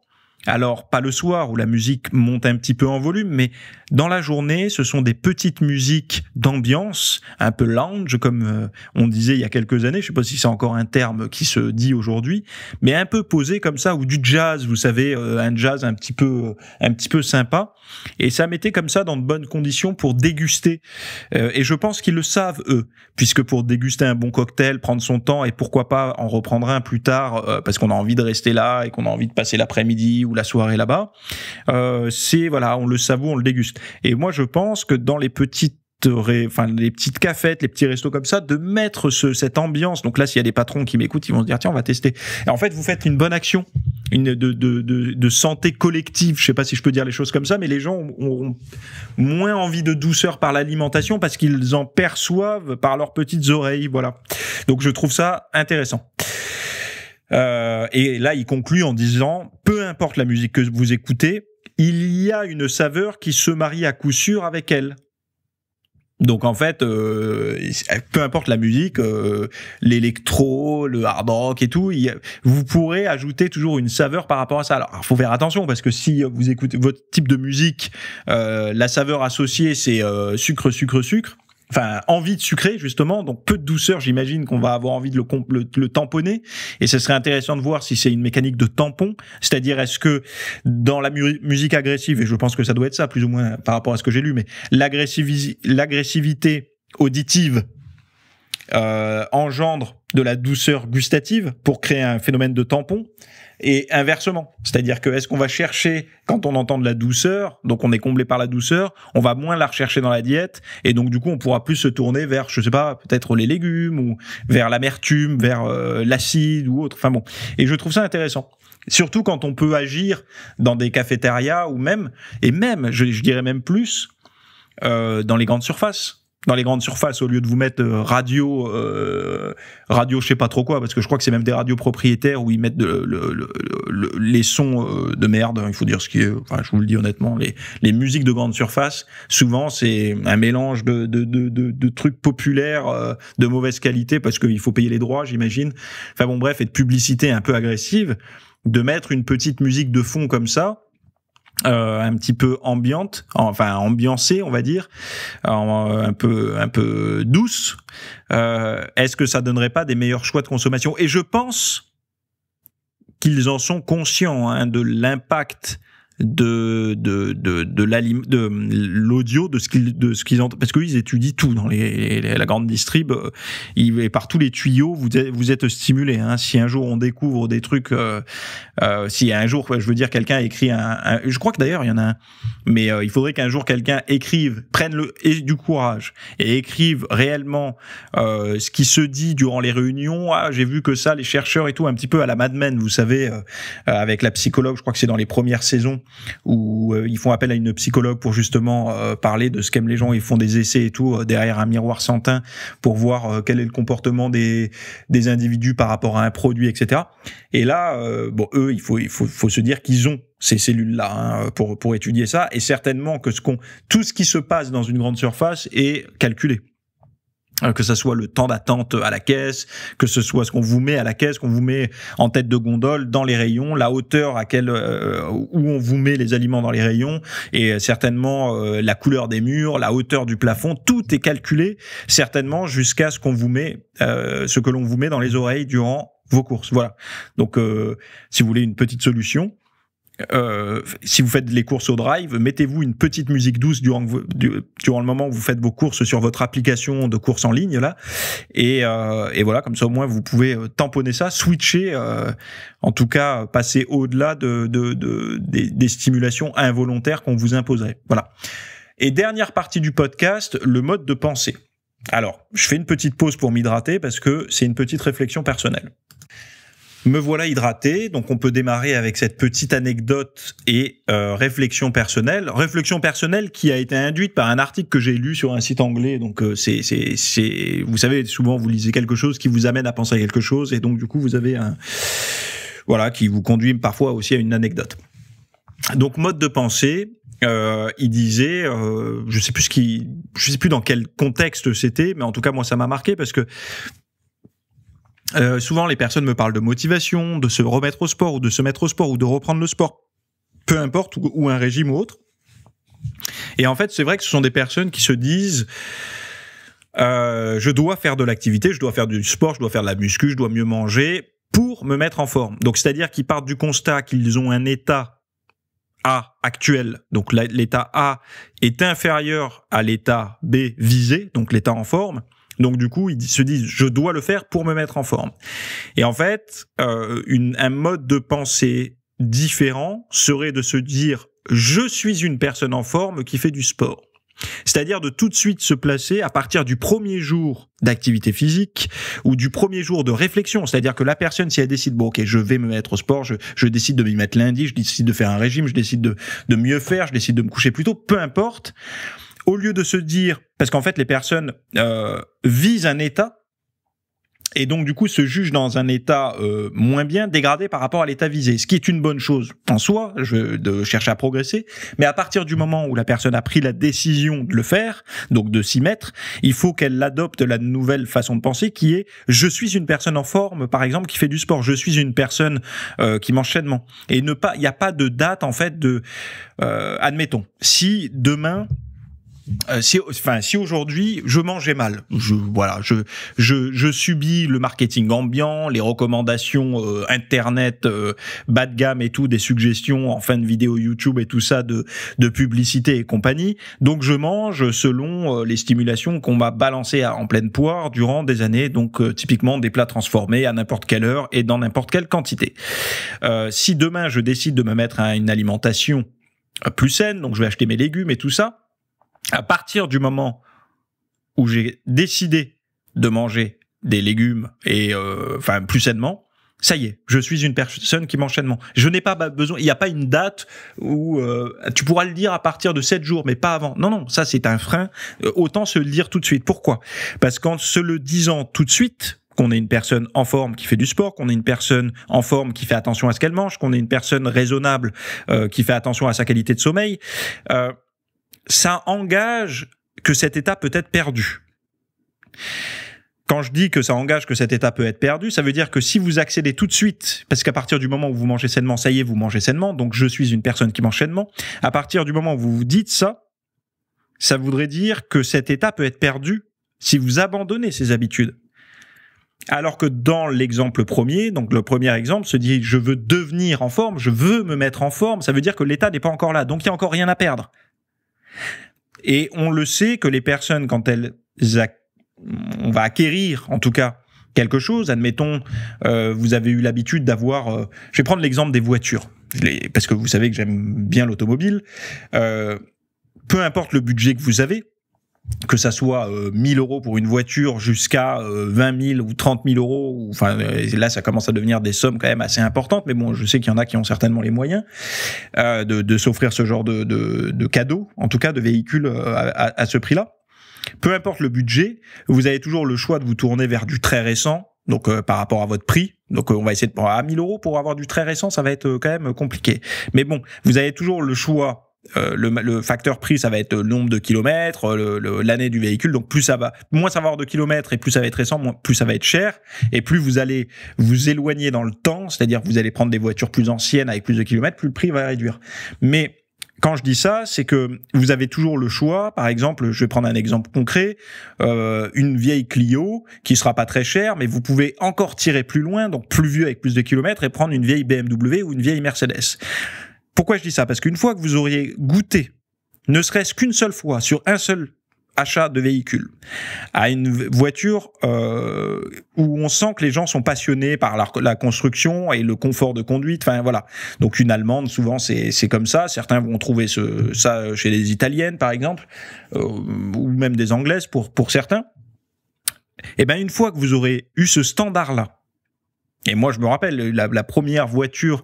Alors, pas le soir où la musique monte un petit peu en volume, mais dans la journée, ce sont des petites musiques d'ambiance, un peu lounge, comme on disait il y a quelques années, je ne sais pas si c'est encore un terme qui se dit aujourd'hui, mais un peu posé comme ça, ou du jazz, vous savez, un jazz un petit peu, un petit peu sympa, et ça mettait comme ça dans de bonnes conditions pour déguster, et je pense qu'ils le savent, eux, puisque pour déguster un bon cocktail, prendre son temps, et pourquoi pas en reprendre un plus tard, parce qu'on a envie de rester là, et qu'on a envie de passer l'après-midi, ou la soirée là-bas, euh, c'est voilà, on le savoure, on le déguste. Et moi, je pense que dans les petites, ré... enfin les petites cafettes, les petits restos comme ça, de mettre ce, cette ambiance. Donc là, s'il y a des patrons qui m'écoutent, ils vont se dire tiens, on va tester. Et en fait, vous faites une bonne action, une de, de, de, de santé collective. Je sais pas si je peux dire les choses comme ça, mais les gens ont, ont moins envie de douceur par l'alimentation parce qu'ils en perçoivent par leurs petites oreilles. Voilà. Donc je trouve ça intéressant. Euh, et là, il conclut en disant « Peu importe la musique que vous écoutez, il y a une saveur qui se marie à coup sûr avec elle. » Donc en fait, euh, peu importe la musique, euh, l'électro, le hard rock et tout, il, vous pourrez ajouter toujours une saveur par rapport à ça. Alors, il faut faire attention parce que si vous écoutez votre type de musique, euh, la saveur associée, c'est euh, sucre, sucre, sucre. Enfin, envie de sucrer, justement, donc peu de douceur, j'imagine qu'on va avoir envie de le, le, le tamponner, et ce serait intéressant de voir si c'est une mécanique de tampon, c'est-à-dire est-ce que dans la mu musique agressive, et je pense que ça doit être ça, plus ou moins, par rapport à ce que j'ai lu, mais l'agressivité auditive euh, engendre de la douceur gustative pour créer un phénomène de tampon, et inversement, c'est-à-dire que est-ce qu'on va chercher, quand on entend de la douceur, donc on est comblé par la douceur, on va moins la rechercher dans la diète, et donc du coup on pourra plus se tourner vers, je sais pas, peut-être les légumes, ou vers l'amertume, vers euh, l'acide, ou autre, enfin bon, et je trouve ça intéressant. Surtout quand on peut agir dans des cafétérias, ou même, et même, je, je dirais même plus, euh, dans les grandes surfaces. Dans les grandes surfaces, au lieu de vous mettre radio, euh, radio, je sais pas trop quoi, parce que je crois que c'est même des radios propriétaires où ils mettent de, le, le, le, les sons de merde. Il faut dire ce qui est. Enfin, je vous le dis honnêtement, les, les musiques de grande surface, souvent c'est un mélange de, de, de, de, de trucs populaires euh, de mauvaise qualité parce qu'il faut payer les droits, j'imagine. Enfin bon, bref, et de publicité un peu agressive, de mettre une petite musique de fond comme ça. Euh, un petit peu ambiante, enfin ambiancée, on va dire, euh, un peu un peu douce. Euh, Est-ce que ça donnerait pas des meilleurs choix de consommation? Et je pense qu'ils en sont conscients hein, de l'impact de, de, de, de l'audio, de ce qu'ils qu entendent, parce qu'ils étudient tout dans les, les, la grande distrib, il, et par tous les tuyaux, vous êtes, vous êtes stimulé. Hein. Si un jour on découvre des trucs, euh, euh, si un jour, je veux dire, quelqu'un écrit un, un... Je crois que d'ailleurs, il y en a un, mais euh, il faudrait qu'un jour quelqu'un écrive, prenne le, et du courage, et écrive réellement euh, ce qui se dit durant les réunions. Ah, j'ai vu que ça, les chercheurs et tout, un petit peu à la Mad Men, vous savez, euh, avec la psychologue, je crois que c'est dans les premières saisons, où euh, ils font appel à une psychologue pour justement euh, parler de ce qu'aiment les gens, ils font des essais et tout, euh, derrière un miroir sans teint, pour voir euh, quel est le comportement des, des individus par rapport à un produit, et cetera. Et là, euh, bon, eux, il faut, il faut, faut se dire qu'ils ont ces cellules-là hein, pour, pour étudier ça, et certainement que ce qu'on, tout ce qui se passe dans une grande surface est calculé. Que ce soit le temps d'attente à la caisse, que ce soit ce qu'on vous met à la caisse, qu'on vous met en tête de gondole dans les rayons, la hauteur à quelle euh, où on vous met les aliments dans les rayons, et certainement euh, la couleur des murs, la hauteur du plafond, tout est calculé certainement jusqu'à ce qu'on vous met, euh, ce que l'on vous met dans les oreilles durant vos courses. Voilà. Donc, euh, si vous voulez une petite solution. Euh, si vous faites les courses au drive, mettez-vous une petite musique douce durant, du, durant le moment où vous faites vos courses sur votre application de courses en ligne là, et, euh, et voilà, comme ça au moins vous pouvez tamponner ça, switcher, euh, en tout cas passer au-delà de, de, de, des, des stimulations involontaires qu'on vous imposerait. Voilà. Et dernière partie du podcast, le mode de pensée. Alors, je fais une petite pause pour m'hydrater parce que c'est une petite réflexion personnelle. Me voilà hydraté, donc on peut démarrer avec cette petite anecdote et euh, réflexion personnelle. Réflexion personnelle qui a été induite par un article que j'ai lu sur un site anglais. Donc euh, c'est, c'est, c'est, vous savez, souvent vous lisez quelque chose qui vous amène à penser à quelque chose, et donc du coup vous avez un, voilà, qui vous conduit parfois aussi à une anecdote. Donc mode de pensée. Euh, il disait, euh, je sais plus ce qui, je sais plus dans quel contexte c'était, mais en tout cas moi ça m'a marqué parce que. Euh, souvent, les personnes me parlent de motivation, de se remettre au sport, ou de se mettre au sport, ou de reprendre le sport, peu importe, ou, ou un régime ou autre. Et en fait, c'est vrai que ce sont des personnes qui se disent euh, « je dois faire de l'activité, je dois faire du sport, je dois faire de la muscu, je dois mieux manger pour me mettre en forme ». Donc, c'est-à-dire qu'ils partent du constat qu'ils ont un état A actuel, donc l'état A est inférieur à l'état B visé, donc l'état en forme. Donc du coup, ils se disent « je dois le faire pour me mettre en forme ». Et en fait, euh, une, un mode de pensée différent serait de se dire « je suis une personne en forme qui fait du sport ». C'est-à-dire de tout de suite se placer à partir du premier jour d'activité physique ou du premier jour de réflexion. C'est-à-dire que la personne, si elle décide « bon, ok, je vais me mettre au sport, je, je décide de m'y mettre lundi, je décide de faire un régime, je décide de, de mieux faire, je décide de me coucher plus tôt, peu importe », au lieu de se dire, parce qu'en fait les personnes euh, visent un état et donc du coup se jugent dans un état euh, moins bien, dégradé par rapport à l'état visé, ce qui est une bonne chose en soi, je, de chercher à progresser, mais à partir du moment où la personne a pris la décision de le faire, donc de s'y mettre, il faut qu'elle adopte la nouvelle façon de penser qui est « je suis une personne en forme » par exemple qui fait du sport, « je suis une personne euh, qui mange sainement ». Et ne pas, il n'y a pas de date en fait de... Euh, admettons, si demain... Euh, si, enfin, si aujourd'hui je mangeais mal, je, voilà, je, je, je subis le marketing ambiant, les recommandations euh, internet euh, bas de gamme et tout, des suggestions en fin de vidéo YouTube et tout ça de, de publicité et compagnie. Donc je mange selon euh, les stimulations qu'on m'a balancées à, en pleine poire durant des années. Donc euh, typiquement des plats transformés à n'importe quelle heure et dans n'importe quelle quantité. Euh, si demain je décide de me mettre à une alimentation plus saine, donc je vais acheter mes légumes et tout ça. À partir du moment où j'ai décidé de manger des légumes et euh, enfin plus sainement, ça y est, je suis une personne qui mange sainement. Je n'ai pas besoin, il n'y a pas une date où euh, tu pourras le dire à partir de sept jours, mais pas avant. Non, non, ça c'est un frein. Autant se le dire tout de suite. Pourquoi? Parce qu'en se le disant tout de suite, qu'on est une personne en forme qui fait du sport, qu'on est une personne en forme qui fait attention à ce qu'elle mange, qu'on est une personne raisonnable euh, qui fait attention à sa qualité de sommeil. Euh, ça engage que cet état peut être perdu. Quand je dis que ça engage que cet état peut être perdu, ça veut dire que si vous accédez tout de suite, parce qu'à partir du moment où vous mangez sainement, ça y est, vous mangez sainement, donc je suis une personne qui mange sainement, à partir du moment où vous vous dites ça, ça voudrait dire que cet état peut être perdu si vous abandonnez ces habitudes. Alors que dans l'exemple premier, donc le premier exemple, se dit « je veux devenir en forme, je veux me mettre en forme », ça veut dire que l'état n'est pas encore là, donc il n'y a encore rien à perdre. Et on le sait que les personnes, quand elles, on va acquérir en tout cas quelque chose, admettons, euh, vous avez eu l'habitude d'avoir, euh, je vais prendre l'exemple des voitures, parce que vous savez que j'aime bien l'automobile, euh, peu importe le budget que vous avez, que ça soit euh, mille euros pour une voiture jusqu'à euh, vingt mille ou trente mille euros, ou, enfin là ça commence à devenir des sommes quand même assez importantes, mais bon, je sais qu'il y en a qui ont certainement les moyens euh, de, de s'offrir ce genre de, de, de cadeau, en tout cas de véhicule à, à, à ce prix-là. Peu importe le budget, vous avez toujours le choix de vous tourner vers du très récent, donc euh, par rapport à votre prix. Donc euh, on va essayer de prendre à mille euros pour avoir du très récent, ça va être euh, quand même compliqué. Mais bon, vous avez toujours le choix. Euh, le, le facteur prix, ça va être le nombre de kilomètres, l'année du véhicule. Donc plus ça va, moins ça va avoir de kilomètres et plus ça va être récent, moins, plus ça va être cher. Et plus vous allez vous éloigner dans le temps, c'est-à-dire que vous allez prendre des voitures plus anciennes avec plus de kilomètres, plus le prix va réduire. Mais quand je dis ça, c'est que vous avez toujours le choix. Par exemple, je vais prendre un exemple concret, euh, une vieille Clio qui sera pas très chère, mais vous pouvez encore tirer plus loin, donc plus vieux avec plus de kilomètres, et prendre une vieille B M W ou une vieille Mercedes. Pourquoi je dis ça? Parce qu'une fois que vous auriez goûté, ne serait-ce qu'une seule fois, sur un seul achat de véhicule, à une voiture euh, où on sent que les gens sont passionnés par la, la construction et le confort de conduite, enfin voilà. Donc une allemande, souvent c'est comme ça, certains vont trouver ce, ça chez les italiennes par exemple, euh, ou même des anglaises pour, pour certains. Et bien une fois que vous aurez eu ce standard-là, et moi je me rappelle la, la première voiture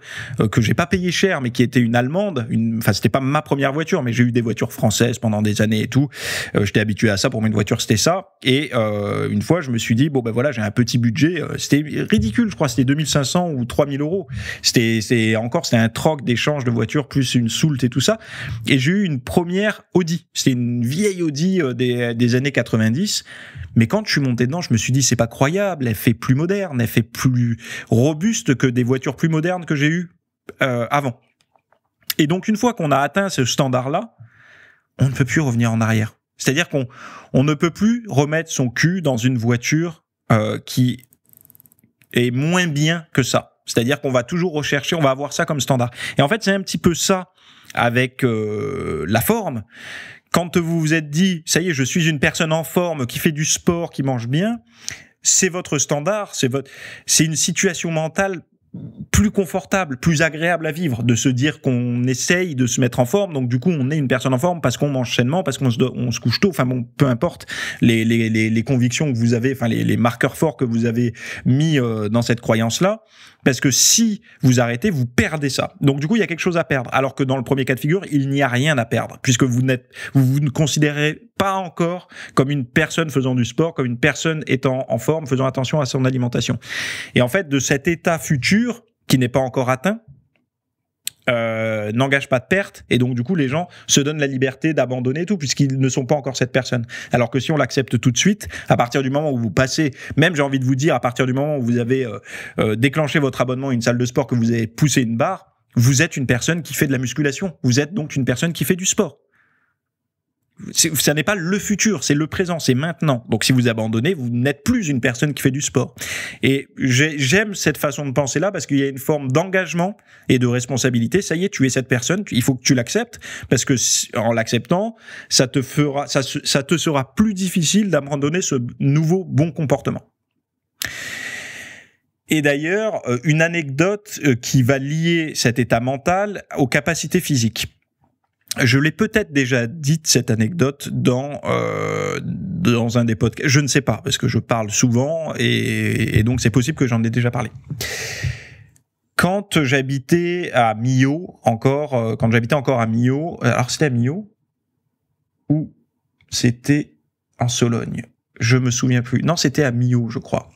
que j'ai pas payée cher mais qui était une allemande, une, enfin c'était pas ma première voiture mais j'ai eu des voitures françaises pendant des années et tout, euh, j'étais habitué à ça, pour moi une voiture c'était ça, et euh, une fois je me suis dit bon ben voilà j'ai un petit budget, c'était ridicule, je crois c'était deux mille cinq cents ou trois mille euros, c'était encore c'était un troc d'échange de voitures plus une soult et tout ça, et j'ai eu une première Audi, c'était une vieille Audi des, des années quatre-vingt-dix, mais quand je suis monté dedans je me suis dit c'est pas croyable, elle fait plus moderne, elle fait plus robuste que des voitures plus modernes que j'ai eues euh, avant. Et donc une fois qu'on a atteint ce standard-là, on ne peut plus revenir en arrière. C'est-à-dire qu'on on ne peut plus remettre son cul dans une voiture euh, qui est moins bien que ça. C'est-à-dire qu'on va toujours rechercher, on va avoir ça comme standard. Et en fait, c'est un petit peu ça avec euh, la forme. Quand vous vous êtes dit, ça y est, je suis une personne en forme, qui fait du sport, qui mange bien, c'est votre standard, c'est votre, c'est une situation mentale plus confortable, plus agréable à vivre, de se dire qu'on essaye de se mettre en forme, donc du coup on est une personne en forme parce qu'on mange sainement, parce qu'on se, on se couche tôt, enfin bon, peu importe les, les, les, les convictions que vous avez, enfin les, les marqueurs forts que vous avez mis euh, dans cette croyance-là, parce que si vous arrêtez, vous perdez ça. Donc du coup, il y a quelque chose à perdre, alors que dans le premier cas de figure, il n'y a rien à perdre, puisque vous, n'êtes, vous, vous ne considérez pas encore comme une personne faisant du sport, comme une personne étant en forme, faisant attention à son alimentation. Et en fait, de cet état futur, qui n'est pas encore atteint, euh, n'engage pas de perte, et donc du coup les gens se donnent la liberté d'abandonner tout puisqu'ils ne sont pas encore cette personne. Alors que si on l'accepte tout de suite, à partir du moment où vous passez, même j'ai envie de vous dire à partir du moment où vous avez euh, euh, déclenché votre abonnement à une salle de sport, que vous avez poussé une barre, vous êtes une personne qui fait de la musculation, vous êtes donc une personne qui fait du sport. Ça n'est pas le futur, c'est le présent, c'est maintenant. Donc si vous abandonnez, vous n'êtes plus une personne qui fait du sport. Et j'aime cette façon de penser là parce qu'il y a une forme d'engagement et de responsabilité. Ça y est, tu es cette personne, il faut que tu l'acceptes parce que en l'acceptant, ça te fera, ça, ça te sera plus difficile d'abandonner ce nouveau bon comportement. Et d'ailleurs, une anecdote qui va lier cet état mental aux capacités physiques. Je l'ai peut-être déjà dite cette anecdote dans euh, dans un des podcasts. Je ne sais pas parce que je parle souvent et, et donc c'est possible que j'en ai déjà parlé. Quand j'habitais à Millau, encore euh, quand j'habitais encore à Millau, alors c'était à Millau ou c'était en Sologne, je me souviens plus. Non, c'était à Millau, je crois.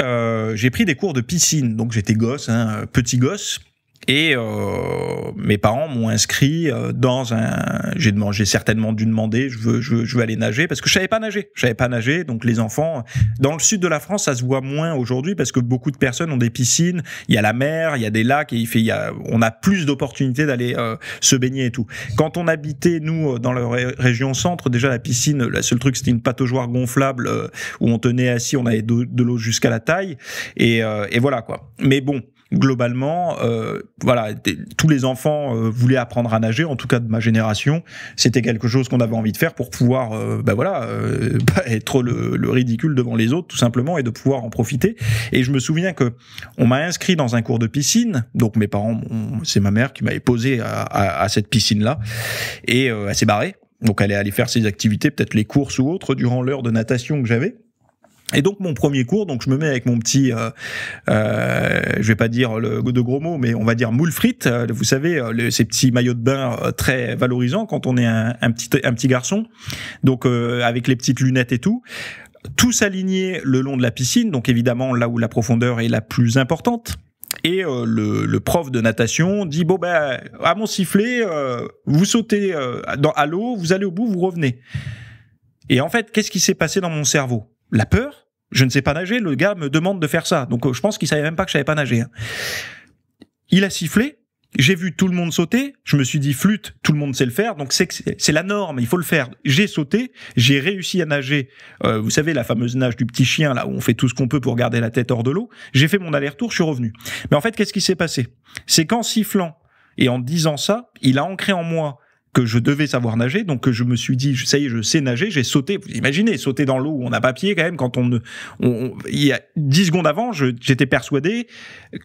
Euh, j'ai pris des cours de piscine, donc j'étais gosse, hein, petit gosse. Et euh, mes parents m'ont inscrit dans un... J'ai demandé, certainement dû demander, je veux, je, veux, je veux aller nager, parce que je savais pas nager. Je savais pas nager, donc les enfants... Dans le sud de la France, ça se voit moins aujourd'hui, parce que beaucoup de personnes ont des piscines, il y a la mer, il y a des lacs, et il fait, il y a, on a plus d'opportunités d'aller euh, se baigner et tout. Quand on habitait, nous, dans la ré région centre, déjà la piscine, le seul truc, c'était une pataugeoire gonflable euh, où on tenait assis, on avait de, de l'eau jusqu'à la taille, et, euh, et voilà, quoi. Mais bon... globalement, euh, voilà, tous les enfants euh, voulaient apprendre à nager, en tout cas de ma génération. C'était quelque chose qu'on avait envie de faire pour pouvoir, euh, bah voilà, euh, bah être le, le ridicule devant les autres, tout simplement, et de pouvoir en profiter. Et je me souviens que on m'a inscrit dans un cours de piscine. Donc mes parents, c'est ma mère qui m'avait posé à, à, à cette piscine-là, et euh, elle s'est barrée. Donc elle est allée faire ses activités, peut-être les courses ou autres, durant l'heure de natation que j'avais. Et donc mon premier cours, donc je me mets avec mon petit, euh, euh, je vais pas dire le, de gros mots, mais on va dire moule frites, euh, vous savez, le, ces petits maillots de bain euh, très valorisants quand on est un, un petit un petit garçon, donc euh, avec les petites lunettes et tout. Tous alignés le long de la piscine, donc évidemment là où la profondeur est la plus importante. Et euh, le, le prof de natation dit « Bon, ben, à mon sifflet, euh, vous sautez euh, dans, à l'eau, vous allez au bout, vous revenez. » Et en fait, qu'est-ce qui s'est passé dans mon cerveau ? La peur, je ne sais pas nager, le gars me demande de faire ça. Donc je pense qu'il savait même pas que je savais pas nager. Il a sifflé, j'ai vu tout le monde sauter, je me suis dit flûte, tout le monde sait le faire, donc c'est la norme, il faut le faire. J'ai sauté, j'ai réussi à nager, euh, vous savez la fameuse nage du petit chien, là où on fait tout ce qu'on peut pour garder la tête hors de l'eau, j'ai fait mon aller-retour, je suis revenu. Mais en fait, qu'est-ce qui s'est passé? C'est qu'en sifflant et en disant ça, il a ancré en moi que je devais savoir nager, donc que je me suis dit, ça y est, je sais nager, j'ai sauté. Vous imaginez, sauter dans l'eau, on a pas pied quand même, quand on, on, il y a dix secondes avant, j'étais persuadé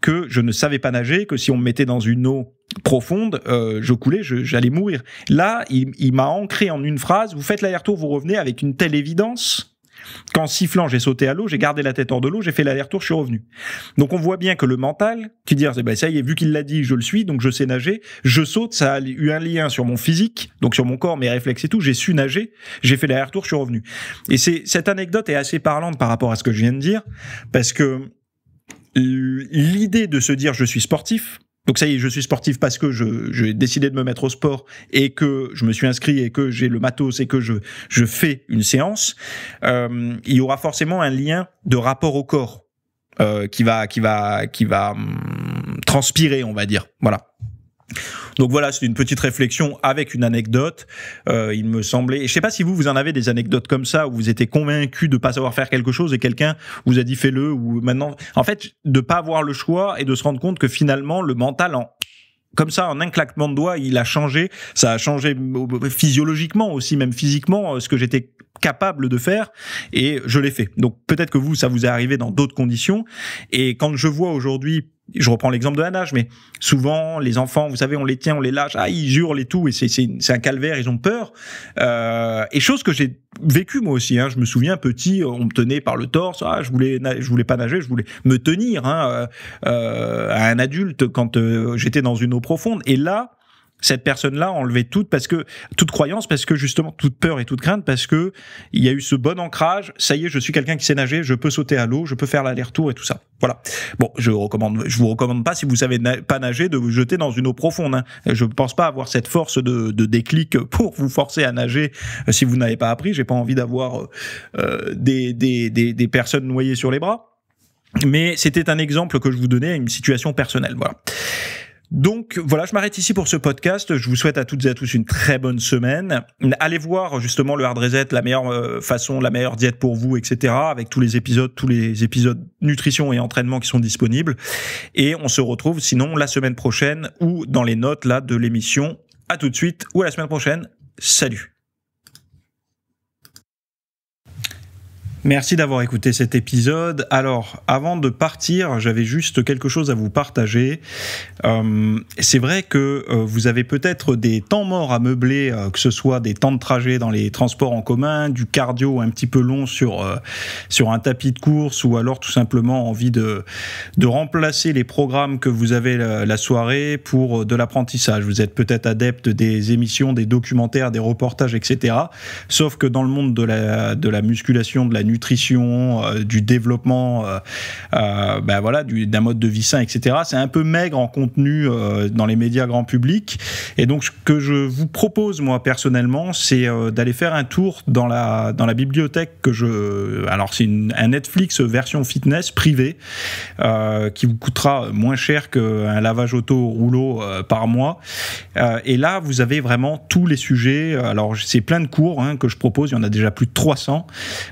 que je ne savais pas nager, que si on me mettait dans une eau profonde, euh, je coulais, j'allais mourir. Là, il, il m'a ancré en une phrase, vous faites l'aller-retour, vous revenez, avec une telle évidence qu'en sifflant, j'ai sauté à l'eau, j'ai gardé la tête hors de l'eau, j'ai fait l'aller-retour, je suis revenu. Donc on voit bien que le mental, qui dit, bah, ça y est, vu qu'il l'a dit, je le suis, donc je sais nager, je saute, ça a eu un lien sur mon physique, donc sur mon corps, mes réflexes et tout, j'ai su nager, j'ai fait l'aller-retour, je suis revenu. Et c'est, cette anecdote est assez parlante par rapport à ce que je viens de dire, parce que l'idée de se dire je suis sportif, donc ça y est, je suis sportif parce que je, j'ai décidé de me mettre au sport et que je me suis inscrit et que j'ai le matos et que je, je fais une séance, euh, il y aura forcément un lien de rapport au corps euh, qui va, qui va, qui va hum, transpirer, on va dire. Voilà. Donc voilà, c'est une petite réflexion avec une anecdote. Euh, il me semblait, et je sais pas si vous vous en avez des anecdotes comme ça où vous étiez convaincu de pas savoir faire quelque chose et quelqu'un vous a dit fais-le, ou maintenant, en fait, de pas avoir le choix et de se rendre compte que finalement le mental en comme ça, en un claquement de doigts, il a changé. Ça a changé physiologiquement aussi, même physiquement, ce que j'étais capable de faire, et je l'ai fait. Donc peut-être que vous, ça vous est arrivé dans d'autres conditions. Et quand je vois aujourd'hui, je reprends l'exemple de la nage, mais souvent les enfants, vous savez, on les tient, on les lâche, ah ils hurlent et tout, et c'est un calvaire, ils ont peur. Euh, et chose que j'ai vécu moi aussi, hein, je me souviens petit, on me tenait par le torse, ah je voulais, je voulais pas nager, je voulais me tenir hein, euh, à un adulte quand euh, j'étais dans une eau profonde. Et là, cette personne-là a enlevé toute, parce que, toute croyance, parce que justement, toute peur et toute crainte, parce que il y a eu ce bon ancrage, ça y est, je suis quelqu'un qui sait nager, je peux sauter à l'eau, je peux faire l'aller-retour et tout ça. Voilà. Bon, je recommande, je vous recommande pas, si vous savez na pas nager, de vous jeter dans une eau profonde, hein. Je pense pas avoir cette force de, de déclic pour vous forcer à nager si vous n'avez pas appris. J'ai pas envie d'avoir euh, des, des, des, des personnes noyées sur les bras. Mais c'était un exemple que je vous donnais à une situation personnelle. Voilà. Donc voilà, je m'arrête ici pour ce podcast. Je vous souhaite à toutes et à tous une très bonne semaine. Allez voir justement le Hard Reset, la meilleure façon, la meilleure diète pour vous, et cetera. Avec tous les épisodes, tous les épisodes nutrition et entraînement qui sont disponibles. Et on se retrouve sinon la semaine prochaine ou dans les notes là de l'émission. À tout de suite ou à la semaine prochaine. Salut. Merci d'avoir écouté cet épisode. Alors, avant de partir, j'avais juste quelque chose à vous partager. Euh, c'est vrai que euh, vous avez peut-être des temps morts à meubler, euh, que ce soit des temps de trajet dans les transports en commun, du cardio un petit peu long sur euh, sur un tapis de course, ou alors tout simplement envie de de remplacer les programmes que vous avez la, la soirée pour euh, de l'apprentissage. Vous êtes peut-être adepte des émissions, des documentaires, des reportages, et cetera. Sauf que dans le monde de la de la musculation, de la nutrition, nutrition, euh, du développement euh, euh, ben voilà, du, d'un mode de vie sain, et cetera. C'est un peu maigre en contenu euh, dans les médias grand public. Et donc, ce que je vous propose, moi, personnellement, c'est euh, d'aller faire un tour dans la, dans la bibliothèque que je... Alors, c'est un Netflix version fitness privée euh, qui vous coûtera moins cher qu'un lavage auto rouleau euh, par mois. Euh, et là, vous avez vraiment tous les sujets. Alors, c'est plein de cours hein, que je propose. Il y en a déjà plus de trois cents.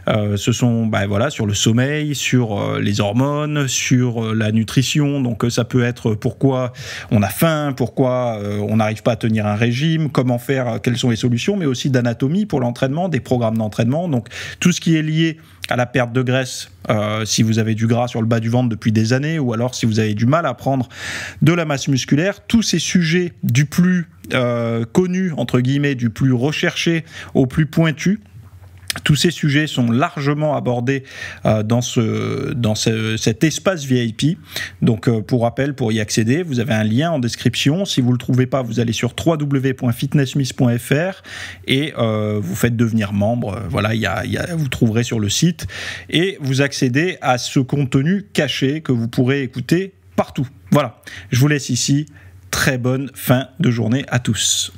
Euh, ce sont ben, voilà, sur le sommeil, sur euh, les hormones, sur euh, la nutrition. Donc, euh, ça peut être pourquoi on a faim, pourquoi euh, on n'arrive pas à tenir un régime, comment faire, quelles sont les solutions, mais aussi d'anatomie pour l'entraînement, des programmes d'entraînement. Donc, tout ce qui est lié à la perte de graisse, euh, si vous avez du gras sur le bas du ventre depuis des années, ou alors si vous avez du mal à prendre de la masse musculaire, tous ces sujets du plus euh, connu, entre guillemets, du plus recherché au plus pointu, tous ces sujets sont largement abordés euh, dans, ce, dans ce, cet espace V I P. Donc, euh, pour rappel, pour y accéder, vous avez un lien en description. Si vous ne le trouvez pas, vous allez sur w w w point fitness miss point f r et euh, vous faites devenir membre. Voilà, y a, y a, vous trouverez sur le site. Et vous accédez à ce contenu caché que vous pourrez écouter partout. Voilà, je vous laisse ici. Très bonne fin de journée à tous.